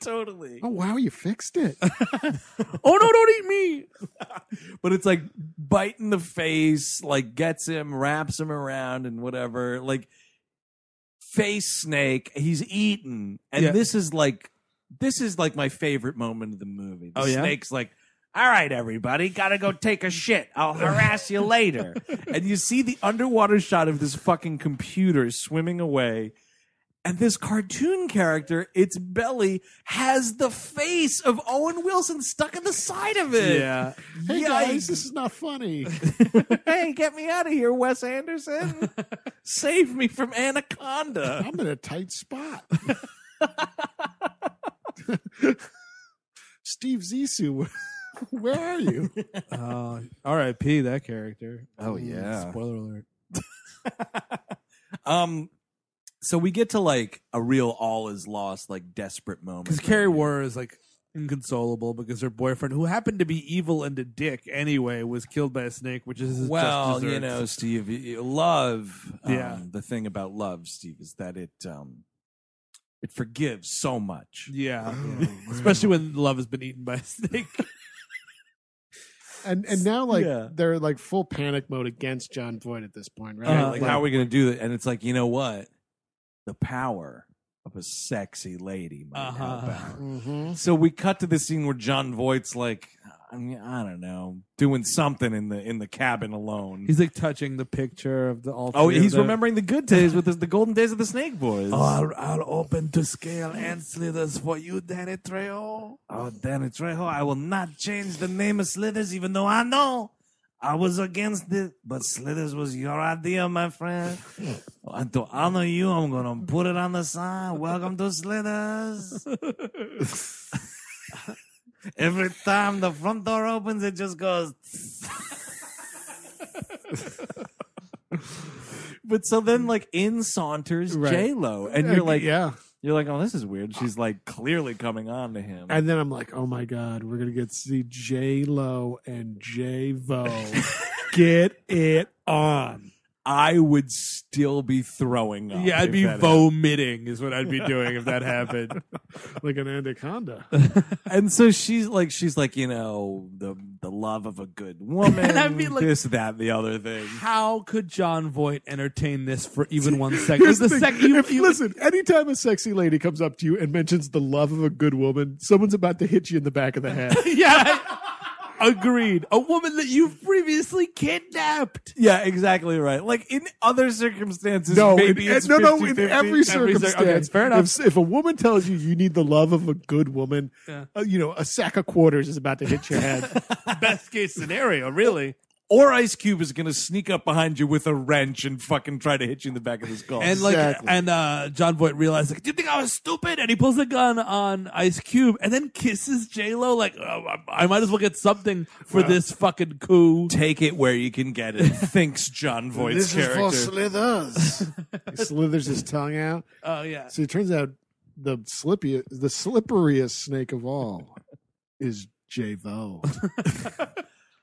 Totally. Oh, wow, you fixed it. Oh, no, don't eat me. But it's like biting the face, like gets him, wraps him around and whatever. Like face snake, he's eaten. And this is like my favorite moment of the movie. The snake's like, all right, everybody, gotta go take a shit. I'll harass you later. And you see the underwater shot of this fucking computer swimming away. And this cartoon character, its belly, has the face of Owen Wilson stuck in the side of it. Yeah. Hey, guys, this is not funny. Hey, get me out of here, Wes Anderson. Save me from Anaconda. I'm in a tight spot. Steve Zissou, where are you? R.I.P. that character. Oh, yeah. Spoiler alert. So we get to like a real all is lost, like desperate moment. Because Kari Wuhrer is like inconsolable because her boyfriend, who happened to be evil and a dick anyway, was killed by a snake, which is just desserts. You know, Steve, love. Yeah. The thing about love, Steve, is that it forgives so much. Yeah, yeah. Especially when love has been eaten by a snake. And now, like, they're like full panic mode against John Voight at this point, right? Like, how are we going to do that? And it's like, you know what? The power of a sexy lady might help out. Mm-hmm. So we cut to the scene where John Voight's like, I mean, I don't know, doing something in the cabin alone. He's like touching the picture of the altar. Oh, he's remembering the good days with the golden days of the Snake Boys. Oh, I'll open To Scale and Slithers for you, Danny Trejo. Oh, Danny Trejo, I will not change the name of Slithers, even though I know I was against it, but Slithers was your idea, my friend. And to honor you, I'm going to put it on the sign. Welcome to Slithers. Every time the front door opens, it just goes. But so then, like, in saunters J-Lo. And you're like, You're like, oh, this is weird. She's like clearly coming on to him. And then I'm like, oh my God, we're going to get to see J-Lo and J-Vo. Get it on. I would still be throwing up. Yeah, I'd be vomiting is what I'd be doing if that happened. Like an anaconda. And so she's like, you know, the love of a good woman, and I'd be like, this, that, the other thing. How could John Voight entertain this for even 1 second? Listen, anytime a sexy lady comes up to you and mentions the love of a good woman, someone's about to hit you in the back of the head. Yeah. Agreed. A woman that you've previously kidnapped. Yeah, exactly right. Like in other circumstances, in every circumstance. Okay, fair enough. If a woman tells you you need the love of a good woman, you know, a sack of quarters is about to hit your head. Best case scenario, really. Or Ice Cube is going to sneak up behind you with a wrench and fucking try to hit you in the back of his skull. And John Voight realized, like, do you think I was stupid? And he pulls a gun on Ice Cube and then kisses J-Lo like, oh, I might as well get something for this fucking coup. Take it where you can get it, thinks John Voight's character. This is for Slithers. He slithers his tongue out. Oh, yeah. So it turns out the slipperiest snake of all is J-Vo.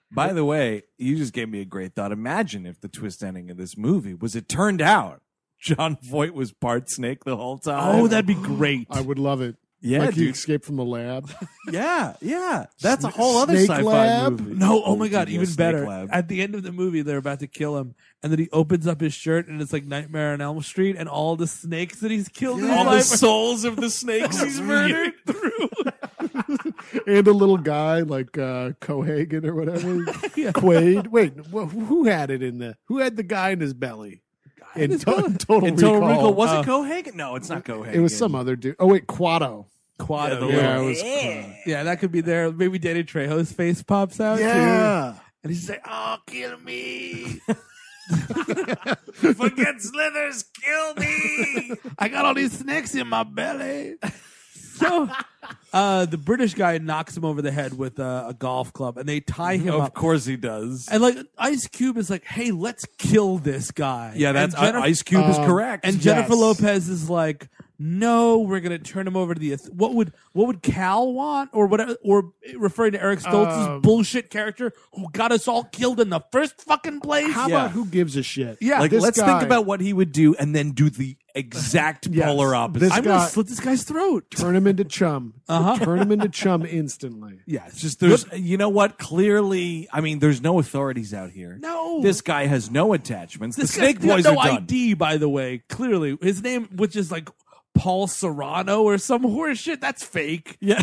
By the way, you just gave me a great thought. Imagine if the twist ending of this movie was it turned out John Voight was part snake the whole time. Oh, that'd be great. I would love it. Yeah, like he escaped from the lab. Yeah, yeah. That's a whole other sci-fi movie. No, oh my God, even better. Lab. At the end of the movie, they're about to kill him, and then he opens up his shirt, and it's like Nightmare on Elm Street, and all the snakes that he's killed in his life. All the souls of the snakes he's murdered through. And a little guy like Cohagen or whatever. Yeah. Quaid. Wait, who had it in there? Who had the guy in his belly? In Total Recall. Was it Cohagen? No, it's not Cohagen. It was some other dude. Oh, wait, Quado. Quado. Yeah, yeah, that could be there. Maybe Danny Trejo's face pops out, too. And he's like, oh, kill me. Forget Slithers, kill me. I got all these snakes in my belly. So the British guy knocks him over the head with a golf club, and they tie him up. Of course he does. And like Ice Cube is like, hey, let's kill this guy. Yeah, that's Ice Cube is correct. And Jennifer Lopez is like, no, we're going to turn him over to the what would Cal want or whatever, or referring to Eric Stoltz's bullshit character who got us all killed in the first fucking place. How about who gives a shit? Yeah, like let's think about what he would do and then do the exact polar opposite. I'm going to slit this guy's throat. Turn him into chum. Turn him into chum instantly. Yeah, it's just you know what? Clearly, I mean, there's no authorities out here. No, this guy has no attachments. The snake boys are done. No ID, by the way. Clearly, his name, which is like Paul Serrano or some horse shit. That's fake. Yeah.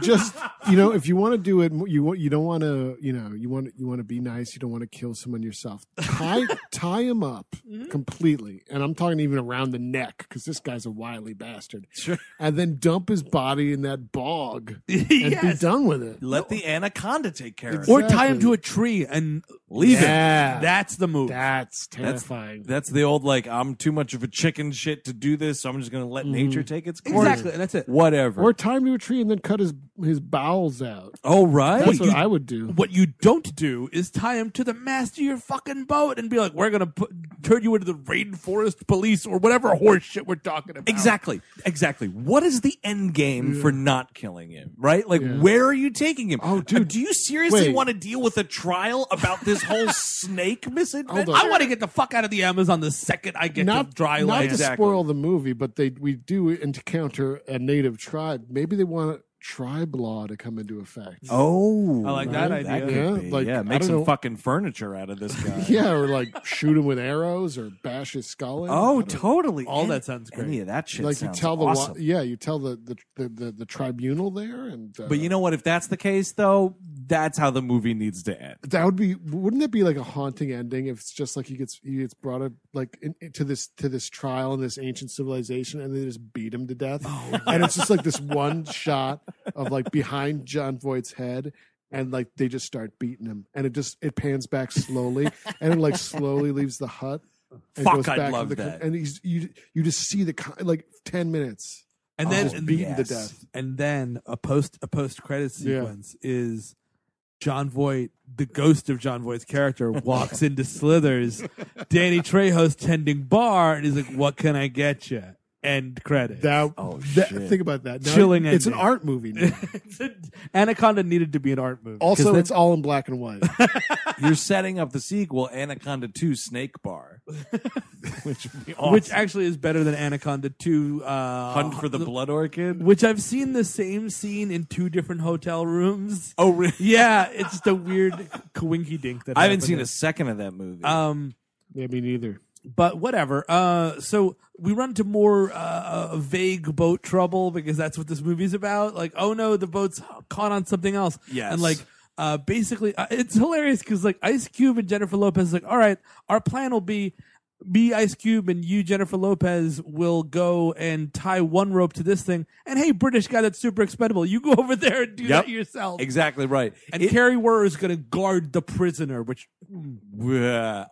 Just, you know, if you want to do it, you don't want to, you know, you want to be nice. You don't want to kill someone yourself. Tie him up completely. And I'm talking even around the neck because this guy's a wily bastard. Sure. And then dump his body in that bog and be done with it. Let the anaconda take care of it. Or tie him to a tree and leave it. That's the move. That's terrifying. That's the old, like, I'm too much of a chicken shit to do this, so I'm just going to let nature take its course. Exactly. And that's it. Whatever. Or tie him to a tree and then cut his bowels out. Oh, right. That's what I would do. What you don't do is tie him to the mast of your fucking boat and be like, we're going to turn you into the rainforest police or whatever horse shit we're talking about. Exactly. Exactly. What is the end game for not killing him, right? Like, where are you taking him? Oh, dude. Do you seriously want to deal with a trial about this whole snake misadventure? I want to get the fuck out of the Amazon the second I get to dry land. Not to spoil the movie, but we do encounter a native tribe. Maybe they want tribe law to come into effect. Oh, I like that idea. That make some fucking furniture out of this guy. Yeah, or like shoot him with arrows or bash his skull in. Oh, totally. All that sounds great. Any of that shit. Like sounds awesome. You tell the tribunal there, and but you know what? If that's the case, though, that's how the movie needs to end. That would be. Wouldn't it be like a haunting ending if it's just like he gets brought up like to this trial in this ancient civilization, and they just beat him to death, and it's just like this one shot of like behind John Voight's head, and like they just start beating him, and it pans back slowly, and it like slowly leaves the hut. And fuck, I'd love that. And you just see the like 10 minutes, and then beaten to death, and then a post credits sequence is John Voight, the ghost of John Voight's character, walks into Slithers, Danny Trejo's tending bar, and he's like, "What can I get you?" End credits. Think about that. Now, chilling. It's an art movie now. Anaconda needed to be an art movie. Also, it's all in black and white. You're setting up the sequel, Anaconda 2 Snake Bar. Which would be awesome. Which actually is better than Anaconda 2 Hunt for the Blood Orchid. Which I've seen the same scene in two different hotel rooms. Oh, really? Yeah, it's just a weird coinky dink that I haven't seen a second of that movie. Yeah, me neither. But whatever. So we run into more vague boat trouble because that's what this movie's about. Like, oh no, the boat's caught on something else. Yes. And like, basically, it's hilarious because like Ice Cube and Jennifer Lopez is like, all right, our plan will be me, Ice Cube, and you, Jennifer Lopez, will go and tie one rope to this thing. And hey, British guy, that's super expendable. You go over there and do that yourself. Exactly right. And Kari Wuhrer is going to guard the prisoner, which...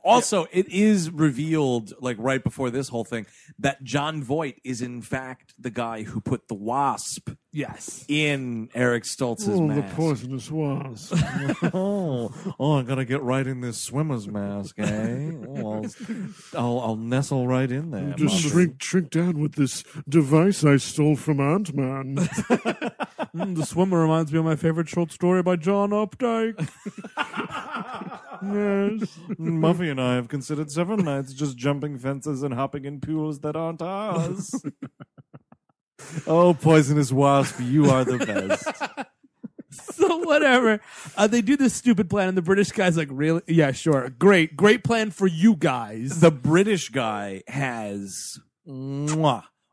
Also, it is revealed, like, right before this whole thing, that John Voight is, in fact, the guy who put the wasp in Eric Stoltz's mask. The poisonous wasp. I got to get right in this swimmer's mask, eh? I'll nestle right in there. Just shrink down with this device I stole from Ant-Man. The swimmer reminds me of my favorite short story by John Updike. Yes. Muffy and I have considered several nights just jumping fences and hopping in pools that aren't ours. Oh, poisonous wasp, you are the best. So whatever. They do this stupid plan, and the British guy's like, really? Yeah, sure. Great. Great plan for you guys. The British guy has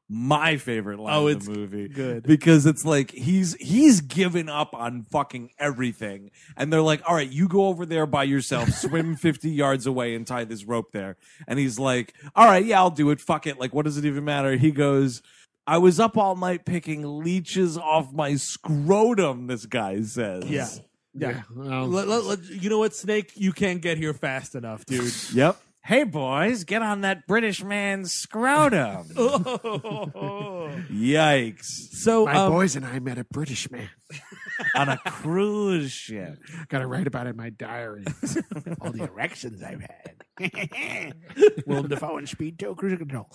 my favorite line in the movie. Good. Because it's like he's given up on fucking everything. And they're like, all right, you go over there by yourself, swim 50 yards away and tie this rope there. And he's like, all right, yeah, I'll do it. Fuck it. Like, what does it even matter? He goes, I was up all night picking leeches off my scrotum, this guy says. Yeah. You know what, Snake? You can't get here fast enough, dude. Yep. Hey, boys, get on that British man's scrotum. Yikes. So, my boys and I met a British man. On a cruise ship. Got to write about it in my diary. All the erections I've had. Willem Dafoe and Speed 2, Cruise Control.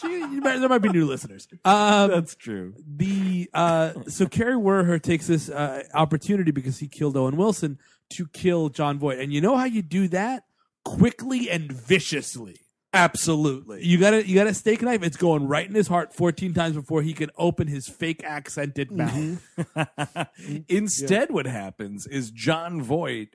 There might be new listeners. That's true. So Kari Wuhrer takes this opportunity, because he killed Owen Wilson, to kill John Voight. And you know how you do that? Quickly and viciously. Absolutely. You gotta steak knife. It's going right in his heart 14 times before he can open his fake accented mouth. Instead, what happens is John Voight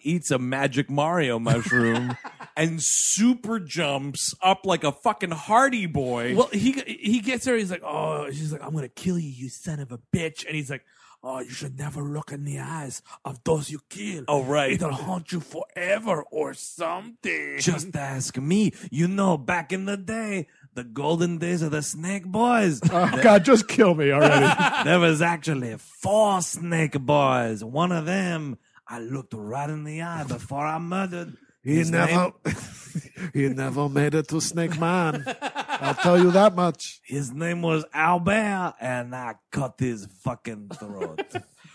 eats a Magic Mario mushroom and super jumps up like a fucking Hardy Boy. Well, he gets her. He's like, oh, she's like, I'm going to kill you, you son of a bitch. And he's like, oh, you should never look in the eyes of those you kill. Oh, right. It'll haunt you forever or something. Just ask me. You know, back in the day, the golden days of the Snake Boys. Oh, God, just kill me already. There was actually 4 Snake Boys. One of them I looked right in the eye before I murdered. He never made it to Snake Man. I'll tell you that much. His name was Albert, and I cut his fucking throat.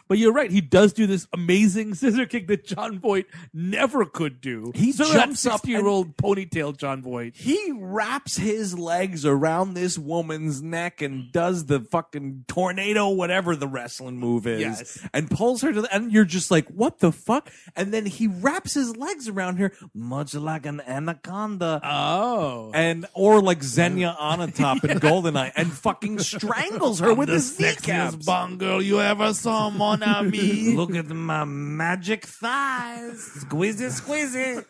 But you're right. He does do this amazing scissor kick that John Voight never could do. He jumps up 60-year-old ponytail John Voight. He wraps his legs around this woman's neck and does the fucking tornado, whatever the wrestling move is, and pulls her to the... And you're just like, what the fuck? And then he wraps his legs around her, much like an anaconda. Oh. Or like Xenia Onatopp in Goldeneye, and fucking strangles her with his kneecaps. The sexiest bong girl you ever saw, mon ami. Look at my magic thighs. Squeeze it, squeeze it.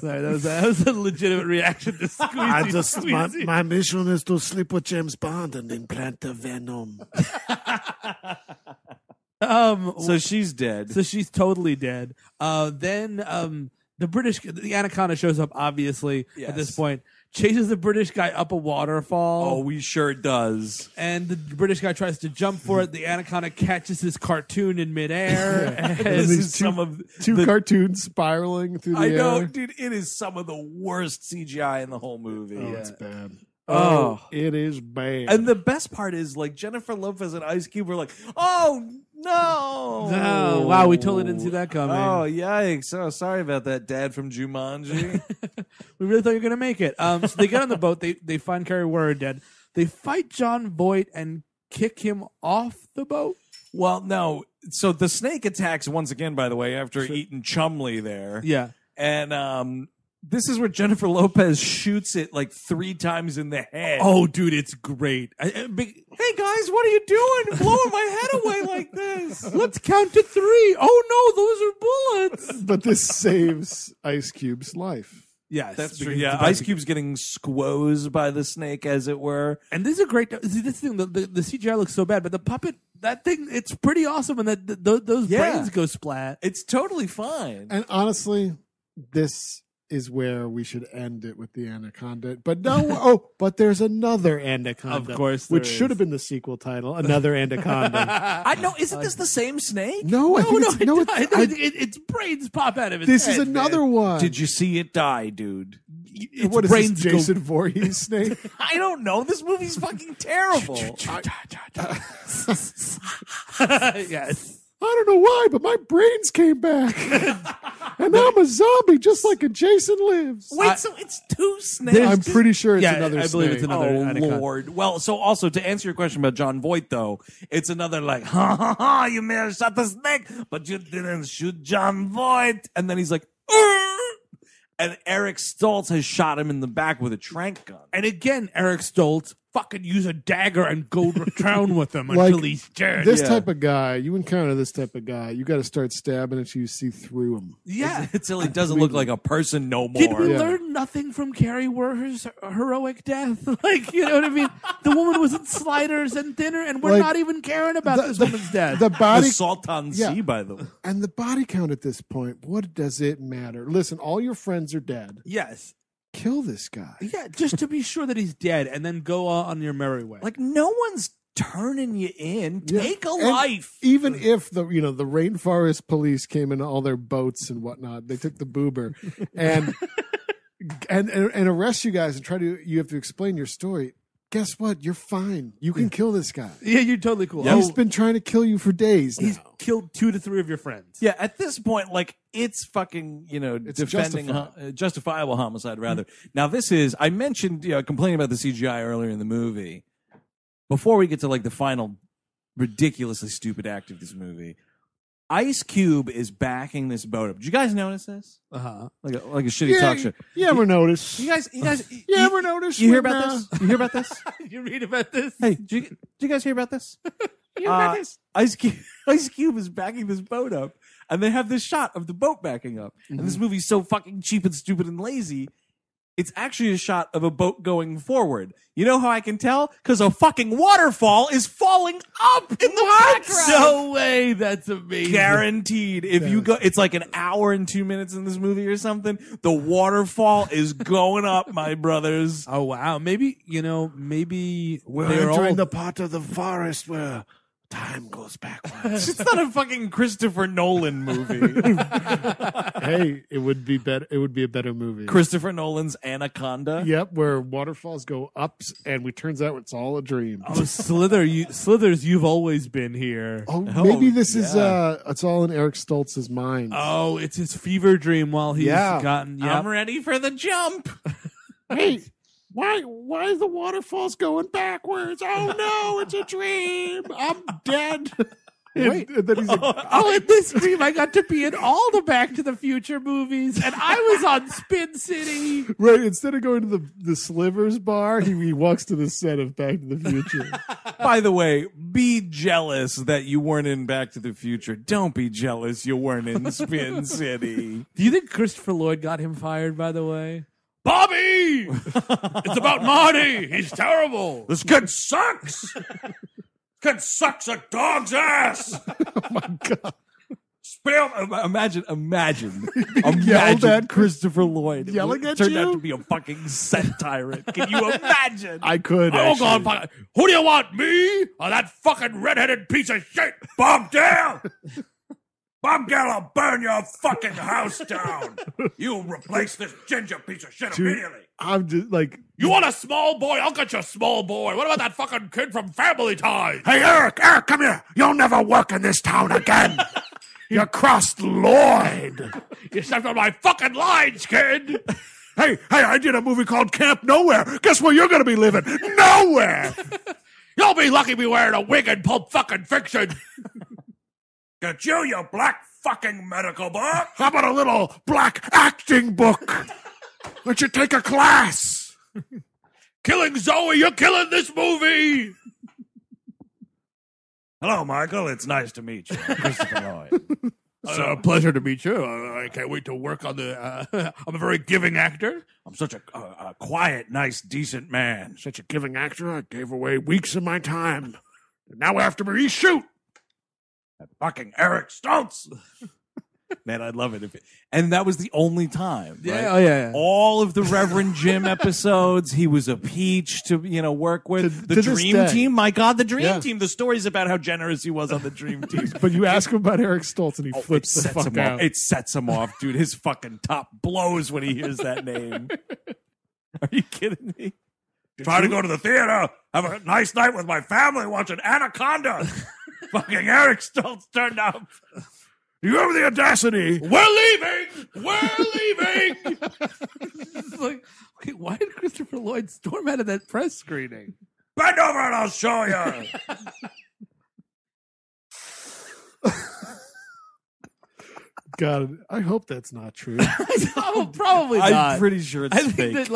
Sorry, that was a legitimate reaction to squeezy. My mission is to sleep with James Bond and implant the venom. So she's dead. So she's totally dead. Then the anaconda shows up, obviously, at this point. Chases the British guy up a waterfall. Oh, he sure does. And the British guy tries to jump for it. The anaconda catches his cartoon in midair. And this is two cartoons spiraling through the air. I know, dude. It is some of the worst CGI in the whole movie. Oh, it's bad. Oh, it is bad. And the best part is, like, Jennifer Lopez and Ice Cube were like, oh, no. Wow, we totally didn't see that coming. Oh, yikes. Oh, sorry about that, Dad from Jumanji. We really thought you were going to make it. So they get on the boat. They find Kari Wuhrer dead. They fight John Voight and kick him off the boat? Well, no. So the snake attacks once again, by the way, after eating Chumley there. Yeah. And this is where Jennifer Lopez shoots it like 3 times in the head. Oh, dude, it's great. Hey, guys, what are you doing? Blowing my head away like this. Let's count to 3. Oh, no, those are bullets. But this saves Ice Cube's life. Yes, that's true. Yeah, Ice Cube's getting squoze by the snake, as it were. And this is a great. See, this thing, the CGI looks so bad, but the puppet, that thing, it's pretty awesome. And those brains go splat. It's totally fine. And honestly, this is where we should end it with the Anaconda. But no, but there's another Anaconda. Of course there is. Should have been the sequel title, Another Anaconda. I know, isn't this the same snake? No, I think its brains pop out of its head. This is another one. Did you see it die, dude? What is this, Jason Voorhees snake? I don't know. This movie's fucking terrible. Yes. I don't know why, but my brains came back. And I'm a zombie, just like a Jason Lives. Wait, so it's two snakes? I'm pretty sure it's another snake. I believe it's another Anaconda. Lord. Well, so also, to answer your question about John Voight, though, it's another like, ha, ha, ha, you may have shot the snake, but you didn't shoot John Voight. And then he's like, Urgh! And Eric Stoltz has shot him in the back with a trank gun. And again, Eric Stoltz fucking use a dagger and go down with him until he's dead. This type of guy, you encounter this type of guy, you got to start stabbing until you see through him. Yeah. Until he doesn't look like a person no more. Did we learn nothing from Kari Wuhrer's heroic death? Like, you know what I mean? The woman was in sliders and thinner, and we're not even caring about this woman's death. The Salton Sea, by the way. And the body count at this point, what does it matter? Listen, all your friends are dead. Yes. Kill this guy. Yeah, just to be sure that he's dead, and then go on your merry way. Like, no one's turning you in. Take a life. Even if the rainforest police came in all their boats and whatnot, they took the boober and arrest you guys and you have to explain your story. Guess what? You're fine. You can kill this guy. Yeah, you're totally cool. He's been trying to kill you for days now. He's killed 2 to 3 of your friends. Yeah, at this point, like, it's fucking, it's defending justifiable homicide, rather. Mm-hmm. Now, this is, I mentioned, complaining about the CGI earlier in the movie. Before we get to, like, the final ridiculously stupid act of this movie, Ice Cube is backing this boat up. Did you guys notice this? Like a shitty talk show. You ever notice? You guys. You ever notice? You hear about this? You hear about this? You read about this? Hey, do you guys hear about this? You hear about this? Ice Cube is backing this boat up, and they have this shot of the boat backing up. Mm-hmm. And this movie's so fucking cheap and stupid and lazy. It's actually a shot of a boat going forward. You know how I can tell? Because a fucking waterfall is falling up in the background. No way. That's amazing. Guaranteed. If you go, it's like an hour and 2 minutes in this movie or something. The waterfall is going up, my brothers. Oh, wow. Maybe we're entering the part of the forest where time goes backwards. It's not a fucking Christopher Nolan movie. Hey, it would be better. It would be a better movie. Christopher Nolan's Anaconda. Yep, where waterfalls go up, and it turns out it's all a dream. Oh, Slithers, you've always been here. Oh, maybe this is it's all in Eric Stoltz's mind. Oh, it's his fever dream while he's gotten. Yep. I'm ready for the jump. Hey. Why is the waterfalls going backwards? Oh no, it's a dream. I'm dead. Wait. And then he's like, in this dream I got to be in all the Back to the Future movies, and I was on Spin City. Right, instead of going to the Slivers bar, he walks to the set of Back to the Future. By the way, be jealous that you weren't in Back to the Future. Don't be jealous you weren't in Spin City. Do you think Christopher Lloyd got him fired, by the way? Bobby! It's about Marty! He's terrible! This kid sucks! Kid sucks a dog's ass! Oh my god. Imagine yelled at Christopher Lloyd. Yelling at you? Turned out to be a fucking set tyrant. Can you imagine? I could. Oh god, fuck. Who do you want, me? Or that fucking redheaded piece of shit? Bob Dale! Bob Dale, I'll burn your fucking house down. You replace this ginger piece of shit immediately. I'm just like... You want a small boy? I'll get you a small boy. What about that fucking kid from Family Ties? Hey, Eric, come here. You'll never work in this town again. You crossed Lloyd. You stepped on my fucking lines, kid. Hey, I did a movie called Camp Nowhere. Guess where you're going to be living? Nowhere. You'll be lucky to be wearing a wig in Pulp fucking Fiction. Get you black fucking medical book. How about a little black acting book? Why don't you take a class? Killing Zoe, you're killing this movie. Hello, Michael. It's nice to meet you. Christopher Lloyd. It's a pleasure to meet you. I can't wait to work on the... I'm a very giving actor. I'm such a quiet, nice, decent man. Such a giving actor. I gave away weeks of my time. And now after me, shoot. Fucking Eric Stoltz. Man, I'd love it if it... And that was the only time. Right? Yeah, oh, yeah. All of the Reverend Jim episodes, he was a peach to work with. The Dream Team, my God, the Dream Team. The stories about how generous he was on the Dream Team. But you ask him about Eric Stoltz and he flips the fuck out. It sets him off, dude. His fucking top blows when he hears that name. Are you kidding me? Try to go to the theater, have a nice night with my family, watching Anaconda. Fucking Eric Stoltz turned up. You have the audacity. We're leaving. It's like, wait, why did Christopher Lloyd storm out of that press screening? Bend over and I'll show you. God, I hope that's not true. Probably not. I'm pretty sure it's fake. That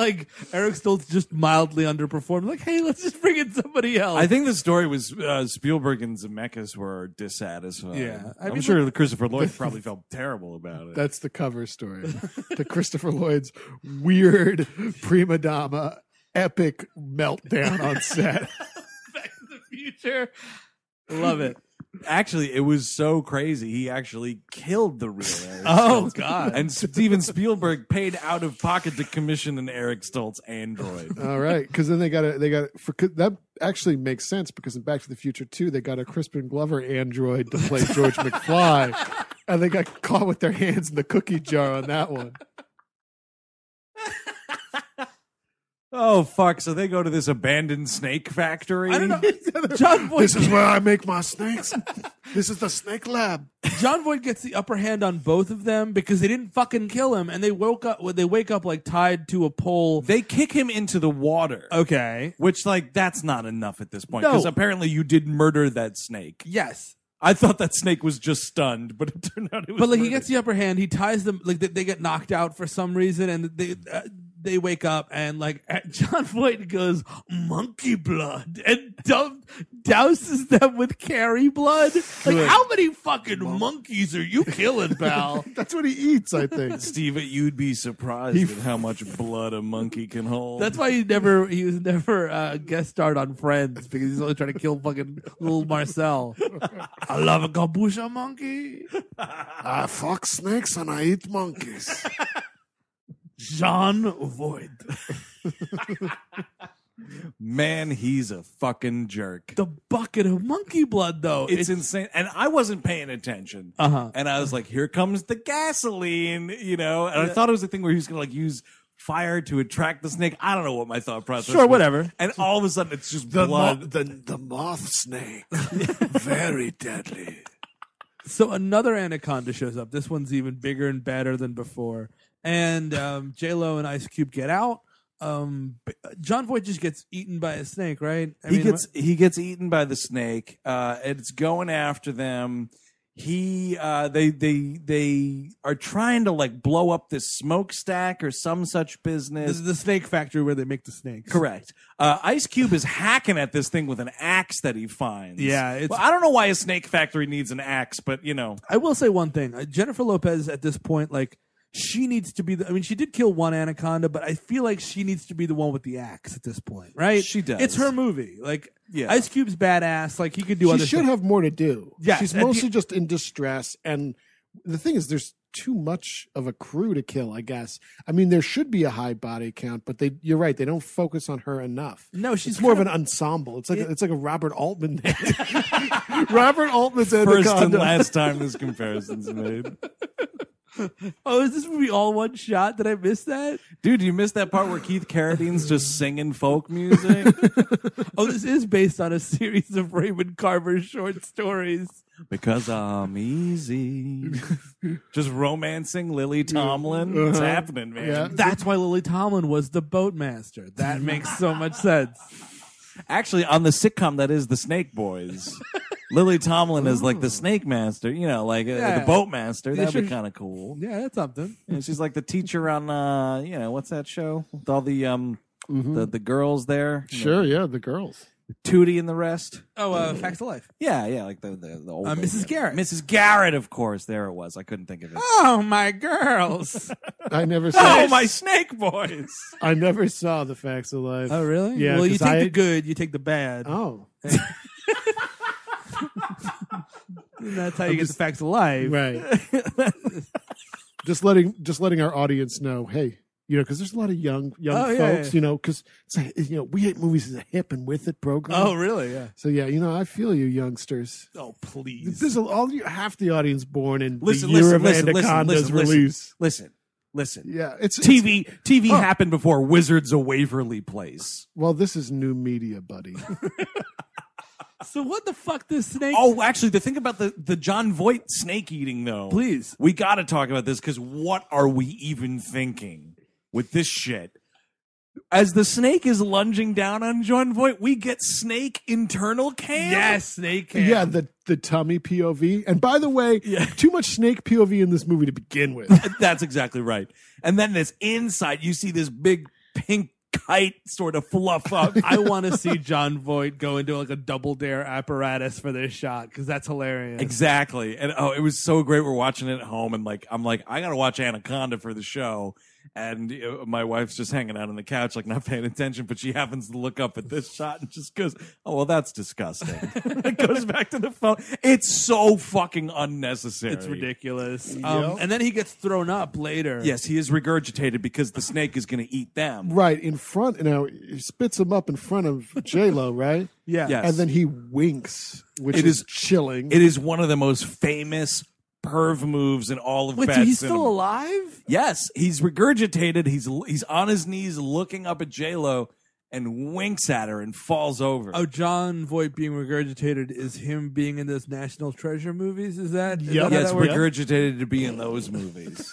Eric Stoltz just mildly underperformed. Like, hey, let's just bring in somebody else. I think the story was Spielberg and Zemeckis were dissatisfied. Yeah, I'm sure Christopher Lloyd probably felt terrible about it. That's the cover story. The Christopher Lloyd's weird prima donna epic meltdown on set. Back to the Future. Love it. Actually, it was so crazy. He actually killed the real Eric Stoltz. Oh, God. And Steven Spielberg paid out of pocket to commission an Eric Stoltz android. All right. Because then that actually makes sense, because in Back to the Future 2, they got a Crispin Glover android to play George McFly. And they got caught with their hands in the cookie jar on that one. Oh, fuck. So they go to this abandoned snake factory. I don't know. John Voight. This is where I make my snakes. This is the snake lab. John Voight gets the upper hand on both of them because they didn't fucking kill him. And they wake up like tied to a pole. They kick him into the water. Okay. Which, that's not enough at this point. Because apparently you did murder that snake. Yes. I thought that snake was just stunned, but it turned out it was murdered. He gets the upper hand. He ties them. They get knocked out for some reason. And they wake up and John Voight goes monkey blood and douses them with Kari blood. Good. How many fucking monkeys are you killing, pal? That's what he eats, I think. Steve, you'd be surprised at how much blood a monkey can hold. That's why he was never guest starred on Friends, because he's only trying to kill fucking little Marcel. I love a gabusha monkey. I fuck snakes and I eat monkeys. John Voight. Man, he's a fucking jerk. The bucket of monkey blood, though. It's insane. And I wasn't paying attention. Uh-huh. And I was like, here comes the gasoline, And I thought it was a thing where he was going to use fire to attract the snake. I don't know what my thought process was. Sure, whatever. And all of a sudden, it's just blood. The moth snake. Very deadly. So another anaconda shows up. This one's even bigger and badder than before. And J-Lo and Ice Cube get out. John Voight just gets eaten by a snake, right? He gets eaten by the snake. It's going after them. They are trying to blow up this smokestack or some such business. This is the snake factory where they make the snakes. Correct. Ice Cube is hacking at this thing with an axe that he finds. Yeah. I don't know why a snake factory needs an axe, but I will say one thing. Jennifer Lopez at this point, she needs to be she did kill one anaconda, but I feel like she needs to be the one with the axe at this point, right? She does. It's her movie. Yeah. Ice Cube's badass. He could do other things. She should have more to do. Yeah. She's mostly just in distress. And the thing is, there's too much of a crew to kill, I guess. I mean, there should be a high body count, but you're right. They don't focus on her enough. No, she's more of an ensemble. It's like a Robert Altman. Robert Altman's anaconda. First and last time this comparison's made. Oh, is this movie all one shot? Did I miss that? Dude, you missed that part where Keith Carradine's just singing folk music? Oh, this is based on a series of Raymond Carver's short stories. Because I'm easy. Just romancing Lily Tomlin. Uh-huh. It's happening, man. Yeah. That's why Lily Tomlin was the boatmaster. That makes so much sense. Actually, on the sitcom, that is The Snake Boys. Lily Tomlin is the snake master, the boat master. That'd be kind of cool. Yeah, that's something. And she's the teacher on, what's that show? With all the the girls there. Sure, yeah, the girls. Tootie and the rest. Oh, Facts of Life. Yeah, yeah, the old Mrs. Garrett. Mrs. Garrett, of course. There it was. I couldn't think of it. Oh, my girls. I never saw. Oh, my snake boys. I never saw the Facts of Life. Oh, really? Yeah. Well, you take the good, you take the bad. Oh. And that's how you get the facts of life. Right. just letting our audience know, hey, you know, because there's a lot of young folks, you know, because, you know, We Hate Movies is a hip and with it program. Oh, really? Yeah. So, yeah, you know, I feel you youngsters. Oh, please. This is half the audience born in the year of Anaconda's release. Listen. Yeah, it's TV happened before Wizards of Waverly Place. Well, this is new media, buddy. So what the fuck this snake? Oh, actually, the thing about the John Voight snake eating, though. Please. We got to talk about this because what are we even thinking with this shit? As the snake is lunging down on John Voight, we get snake internal cam. Yes, snake cam. Yeah, the tummy POV. And by the way, too much snake POV in this movie to begin with. That's exactly right. And then this inside, you see this big pink height sort of fluff up. I want to see John Voight go into like a double dare apparatus for this shot because that's hilarious. Exactly. And oh, it was so great. We're watching it at home and like I'm like, I gotta watch Anaconda for the show. And my wife's just hanging out on the couch like not paying attention, but she happens to look up at this shot and just goes, oh, well, that's disgusting. It goes back to the phone. It's so fucking unnecessary. It's ridiculous. And then he gets thrown up later. Yes, he is regurgitated because the snake is going to eat them. Right, in front. Now, he spits him up in front of J-Lo, right? Yeah. Yes. And then he winks, which is chilling. It is one of the most famous perv moves in all of bad cinema. Wait, so he's still alive? Yes, he's regurgitated. He's on his knees looking up at J-Lo and winks at her and falls over. Oh, John Voight being regurgitated is him being in those National Treasure movies? Is that? Yep. Yes, regurgitated to be in those movies.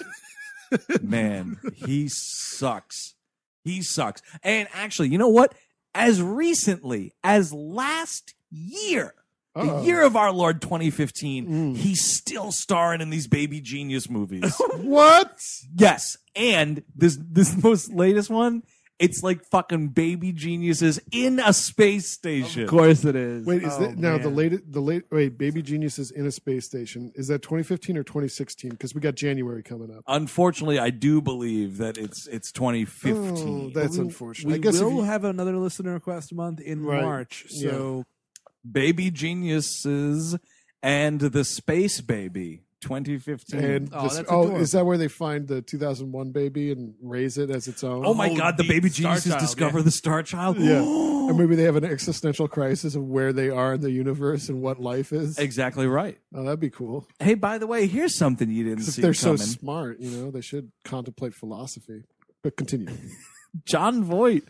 Man, he sucks. He sucks. And actually, you know what? As recently as last year, the year of our Lord 2015, he's still starring in these Baby Genius movies. What? Yes. And this most latest one, it's like fucking Baby Geniuses in a space station. Of course it is. Wait, is that now the Baby Geniuses in a space station? Is that 2015 or 2016? Because we got January coming up. Unfortunately, I do believe that it's 2015. Oh, that's unfortunate. I guess we'll have another listener request month in March. So. Yeah. Baby Geniuses and the Space Baby 2015. And is that where they find the 2001 baby and raise it as its own? Oh my God, the Baby Geniuses discover the Star Child. Yeah. And maybe they have an existential crisis of where they are in the universe and what life is. Exactly right. Oh, that'd be cool. Hey, by the way, here's something you didn't see coming. If they're so smart, you know, they should contemplate philosophy. But continue. John Voight.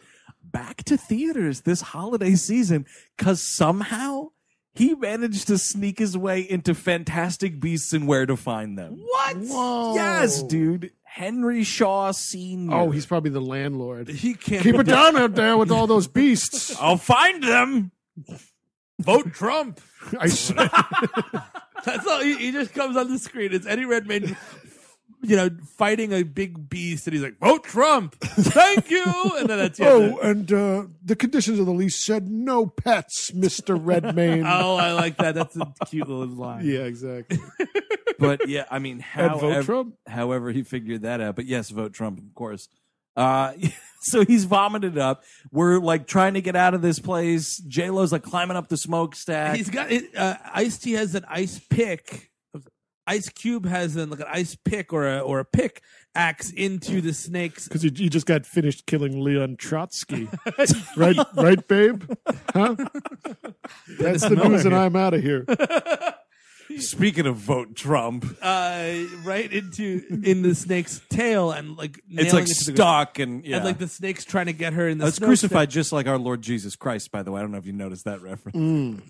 Back to theaters this holiday season because somehow he managed to sneak his way into Fantastic Beasts and Where to Find Them. What? Whoa. Yes, dude. Henry Shaw Sr. Oh, he's probably the landlord. He can't keep it down out there with all those beasts. I'll find them. Vote Trump. I swear. That's all. He just comes on the screen. It's Eddie Redmayne, you know, fighting a big beast, and he's like, vote Trump. Thank you. And then that's the conditions of the lease said no pets, Mr. Redmayne. Oh, I like that. That's a cute little line. Yeah, exactly. But yeah, I mean, however he figured that out. But yes, vote Trump, of course. So he's vomited up. We're like trying to get out of this place. J-Lo's like climbing up the smokestack. He's got it. Ice-T has an ice pick. Ice Cube has an ice pick or a pick axe into the snakes. Because you just got finished killing Leon Trotsky. right, babe? Huh? That's the news and I'm out of here. Speaking of vote Trump. Right in the snake's tail and like nailing it's like it stuck and yeah. And like the snake's trying to get her in the It's crucified just like our Lord Jesus Christ, by the way. I don't know if you noticed that reference.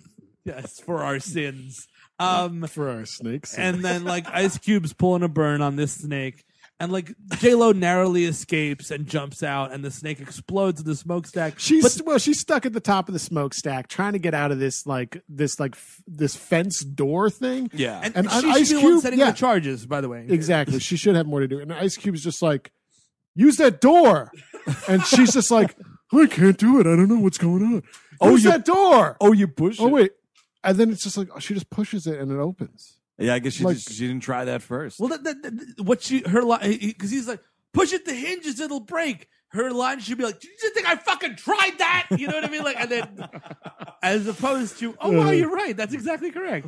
Yes, for our sins. For our snakes. And then like Ice Cube's pulling a burn on this snake. And like J-Lo narrowly escapes and jumps out and the snake explodes in the smokestack. She's stuck at the top of the smokestack trying to get out of this fence door thing. Yeah. And Ice Cube setting the charges, by the way. Exactly. She should have more to do. And Ice Cube's just like, use that door. And she's just like, I can't do it. I don't know what's going on. Use that door. Oh, you push it. Oh, wait. And then it's just like she just pushes it and it opens. Yeah, I guess she didn't try that first. Well, because he's like, push it to hinges, it'll break. Her line should be like, do you think I fucking tried that? You know what I mean? Like, and then as opposed to, oh wow, you're right, that's exactly correct.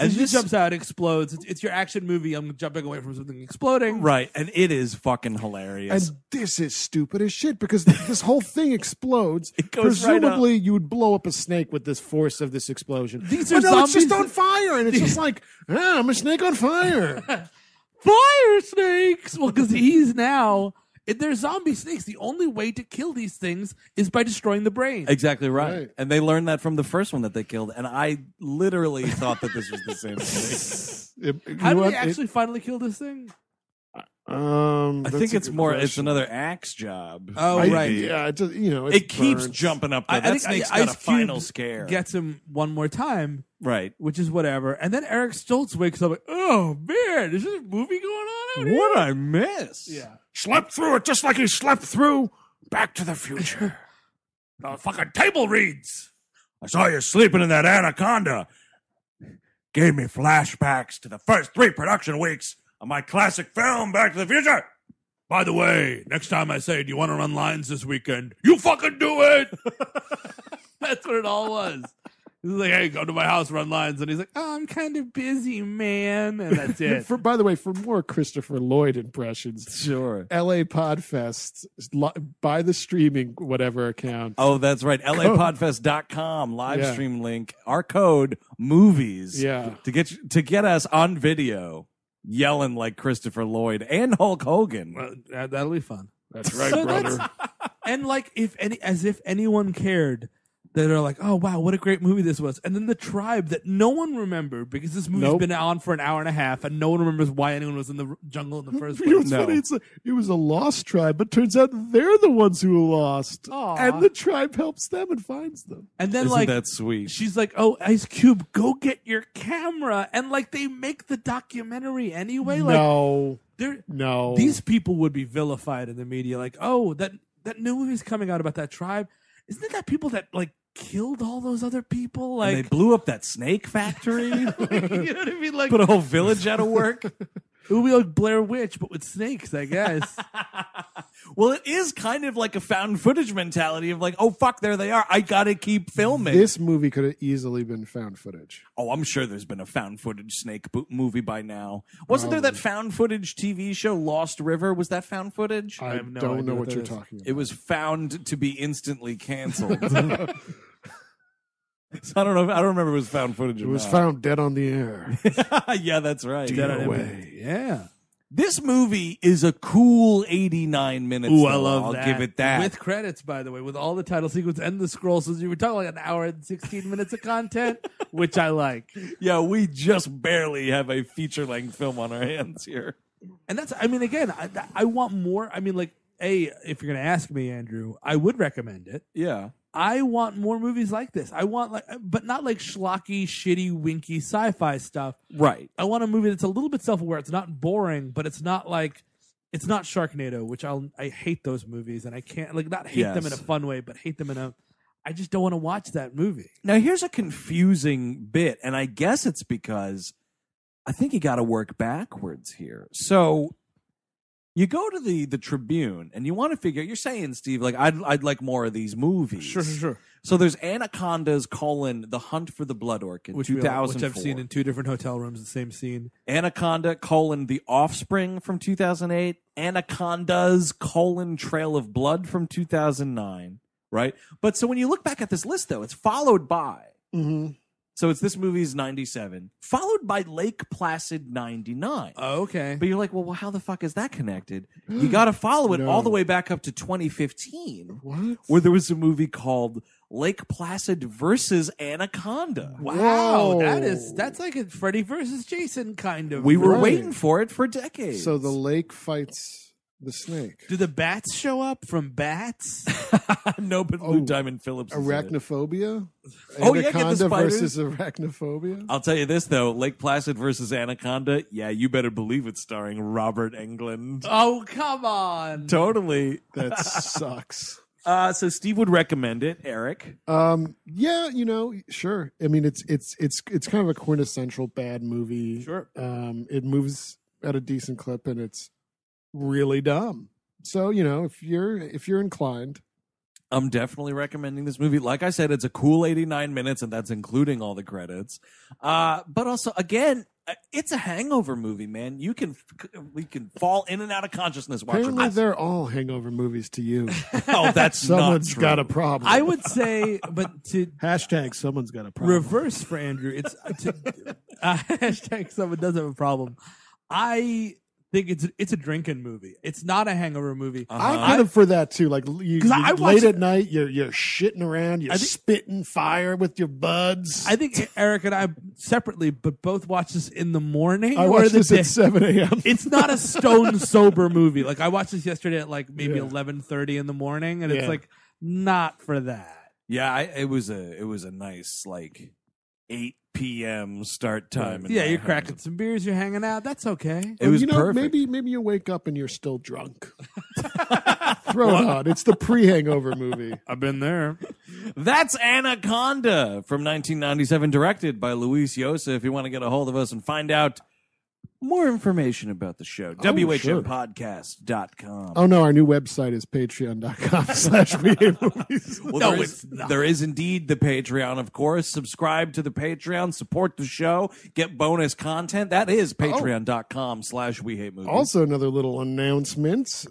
As he jumps out, explodes. It's your action movie. I'm jumping away from something exploding. Right. And it is fucking hilarious. And this is stupid as shit because this whole thing explodes. It goes presumably right up. You would blow up a snake with this force of this explosion. These are no, it's just on fire. And it's just like, ah, I'm a snake on fire. Fire snakes. Well, because he's now... If they're zombie snakes. The only way to kill these things is by destroying the brain. Exactly right. And they learned that from the first one that they killed. And I literally thought that this was the same thing. How do they actually finally kill this thing? I think it's more. Question. It's another axe job. Oh, right. Yeah, it just, you know, it keeps jumping up. There. That snake's got a final scare. Gets him one more time. Right. Which is whatever. And then Eric Stoltz wakes up like, oh man, is this movie going on out here? What I miss? Yeah. Slept through it just like he slept through Back to the Future. The fucking table reads. I saw you sleeping in that anaconda. Gave me flashbacks to the first 3 production weeks. My classic film, Back to the Future. By the way, next time I say, do you want to run lines this weekend? You fucking do it! That's what it all was. He's like, hey, go to my house, run lines. And he's like, oh, I'm kind of busy, man. And that's it. By the way, for more Christopher Lloyd impressions, sure. LA Podfest, buy the streaming whatever account. Oh, that's right. LAPodfest.com, live stream link. Our code, movies. Yeah. To get us on video. Yelling like Christopher Lloyd and Hulk Hogan. Well, that'll be fun. That's right, brother. And like, as if anyone cared, that are like, oh wow, what a great movie this was. And then the tribe that no one remembered because this movie's been on for an hour and a half, and no one remembers why anyone was in the jungle in the first place. Funny. It was a lost tribe, but turns out they're the ones who lost, and the tribe helps them and finds them. And then isn't like that sweet? She's like, oh, Ice Cube, go get your camera, and like they make the documentary anyway. Like, no, these people would be vilified in the media. Like, oh, that new movie's coming out about that tribe. Isn't it that people that like killed all those other people? Like, and they blew up that snake factory. Like, you know what I mean? Like, put a whole village out of work. It would be like Blair Witch, but with snakes, I guess. Well, it is kind of like a found footage mentality of like, oh, fuck, there they are. I got to keep filming. This movie could have easily been found footage. Oh, I'm sure there's been a found footage snake movie by now. Wasn't there that found footage TV show, Lost River? Was that found footage? I have no don't know what you're talking about. It was found to be instantly canceled. So I don't know. I don't remember if it was found footage. It was found dead on the air. Yeah, that's right. Dead on way. Yeah. This movie is a cool 89 minutes. Ooh, I love that. I'll give it that. With credits, by the way, with all the title sequence and the scrolls. So you were talking like an hour and 16 minutes of content, which I like. Yeah, we just barely have a feature-length film on our hands here. And that's, I mean, again, I want more. I mean, like, A, if you're going to ask me, Andrew, I would recommend it. Yeah. I want more movies like this. I want like, but not like schlocky, shitty, winky sci-fi stuff. Right. I want a movie that's a little bit self-aware. It's not boring, but it's not like, it's not Sharknado, which I hate those movies, and I can't like not hate them in a fun way, but hate them in a. I just don't want to watch that movie. Now here's a confusing bit, and I guess it's because I think you got to work backwards here. So. You go to the Tribune, and you want to figure... You're saying, Steve, like, I'd like more of these movies. Sure. So there's Anaconda's The Hunt for the Blood Orchid, which 2004. Which I've seen in 2 different hotel rooms, the same scene. Anaconda, The Offspring from 2008. Anaconda's, Trail of Blood from 2009, right? But so when you look back at this list, though, it's followed by... Mm-hmm. So it's this movie's 97, followed by Lake Placid 99. Oh, okay. But you're like, well, how the fuck is that connected? You got to follow it all the way back up to 2015. What? Where there was a movie called Lake Placid versus Anaconda. Wow. That's like a Freddy versus Jason kind of. We were waiting for it for decades. So the lake fights the snake. Do the bats show up from Bats? No, but Lou Diamond Phillips. Arachnophobia? Anaconda versus Arachnophobia? I'll tell you this, though. Lake Placid versus Anaconda. Yeah, you better believe it's starring Robert Englund. Oh, come on. Totally. That sucks. So Steve would recommend it, Eric. Yeah, you know, sure. I mean, it's kind of a quintessential bad movie. Sure. It moves at a decent clip, and it's really dumb. So, you know, if you're inclined. I'm definitely recommending this movie. Like I said, it's a cool 89 minutes, and that's including all the credits. But also, again, it's a hangover movie, man. We can fall in and out of consciousness watching this. Apparently, they're all hangover movies to you. Oh, that's someone's not true. Got a problem. I would say, but to hashtag someone's got a problem. Reverse for Andrew. It's hashtag someone does have a problem. I think it's a drinking movie. It's not a hangover movie. Uh-huh. I'm kind of for that too. Like late at night, you're shitting around, spitting fire with your buds. I think Eric and I separately, but both watch this in the morning. I watched this at 7 a.m. It's not a stone sober movie. Like I watched this yesterday at like maybe 11:30 in the morning, and it's like not for that. Yeah, it was a nice like 8 p.m. start time. Yeah, you're cracking some beers, you're hanging out. That's okay. It was perfect. Maybe you wake up and you're still drunk. Throw it on. It's the pre-hangover movie. I've been there. That's Anaconda from 1997, directed by Luis Llosa. If you want to get a hold of us and find out more information about the show, whmpodcast.com. Oh, no, our new website is patreon.com/wehatemovies. Well, no, it's not. There is indeed the Patreon, of course. Subscribe to the Patreon, support the show, get bonus content. That is patreon.com/wehatemovies. Also, another little announcement.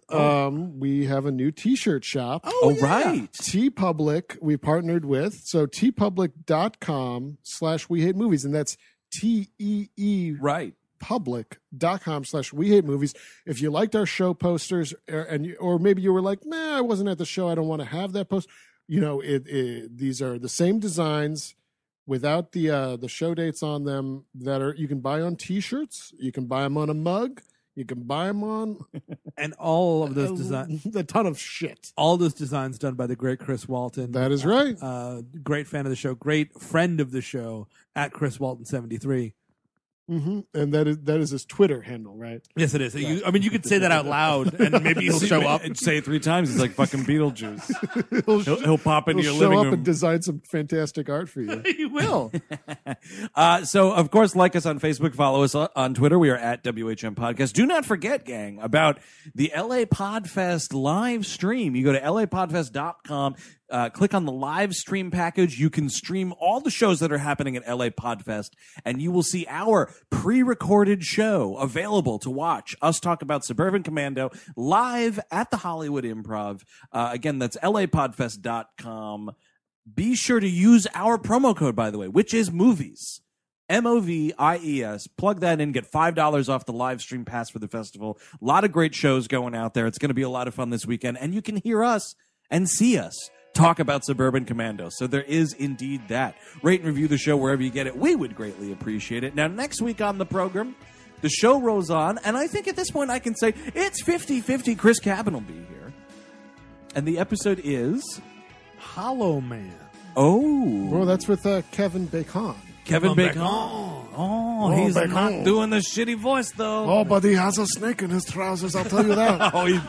We have a new T-shirt shop. Oh, right. TeePublic we partnered with. So teepublic.com/wehatemovies. And that's TEE. Right. public.com/wehatemovies. If you liked our show posters, or maybe you were like, I wasn't at the show, I don't want to have that post. These are the same designs without the show dates on them that are, you can buy on t-shirts, you can buy them on a mug, you can buy them on, and all of those designs, a ton of shit. All those designs done by the great Chris Walton. That is right. Great fan of the show, great friend of the show, at Chris Walton 73. Mm-hmm. And that is his Twitter handle, right? Yes, it is. Right. You could say that out loud, and maybe he'll show up and say it 3 times. He's like fucking Beetlejuice. he'll pop into your living room. He'll show up and design some fantastic art for you. He will. So, of course, like us on Facebook, follow us on Twitter. We are at WHM Podcast. Do not forget, gang, about the LA Podfest live stream. You go to LAPodfest.com. Click on the live stream package. You can stream all the shows that are happening at LA Podfest, and you will see our pre-recorded show available to watch. Us talk about Suburban Commando live at the Hollywood Improv. Again, that's LAPodfest.com. Be sure to use our promo code, by the way, which is MOVIES. MOVIES. Plug that in, get $5 off the live stream pass for the festival. A lot of great shows going out there. It's going to be a lot of fun this weekend, and you can hear us and see us talk about Suburban Commando. So there is indeed that. Rate and review the show wherever you get it. We would greatly appreciate it. Now, next week on the program, the show rolls on, and I think at this point I can say it's 50-50. Chris Cavin will be here. And the episode is Hollow Man. Oh. Well, that's with Kevin Bacon. Kevin Bacon. Oh, he's Bacon. Not doing the shitty voice, though. Oh, but he has a snake in his trousers, I'll tell you that.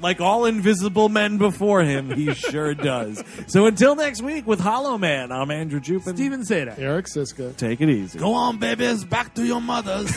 Like all invisible men before him, he sure does. So until next week with Hollow Man, I'm Andrew Jupin. Steven Seda. Eric Siska. Take it easy. Go on, babies. Back to your mothers.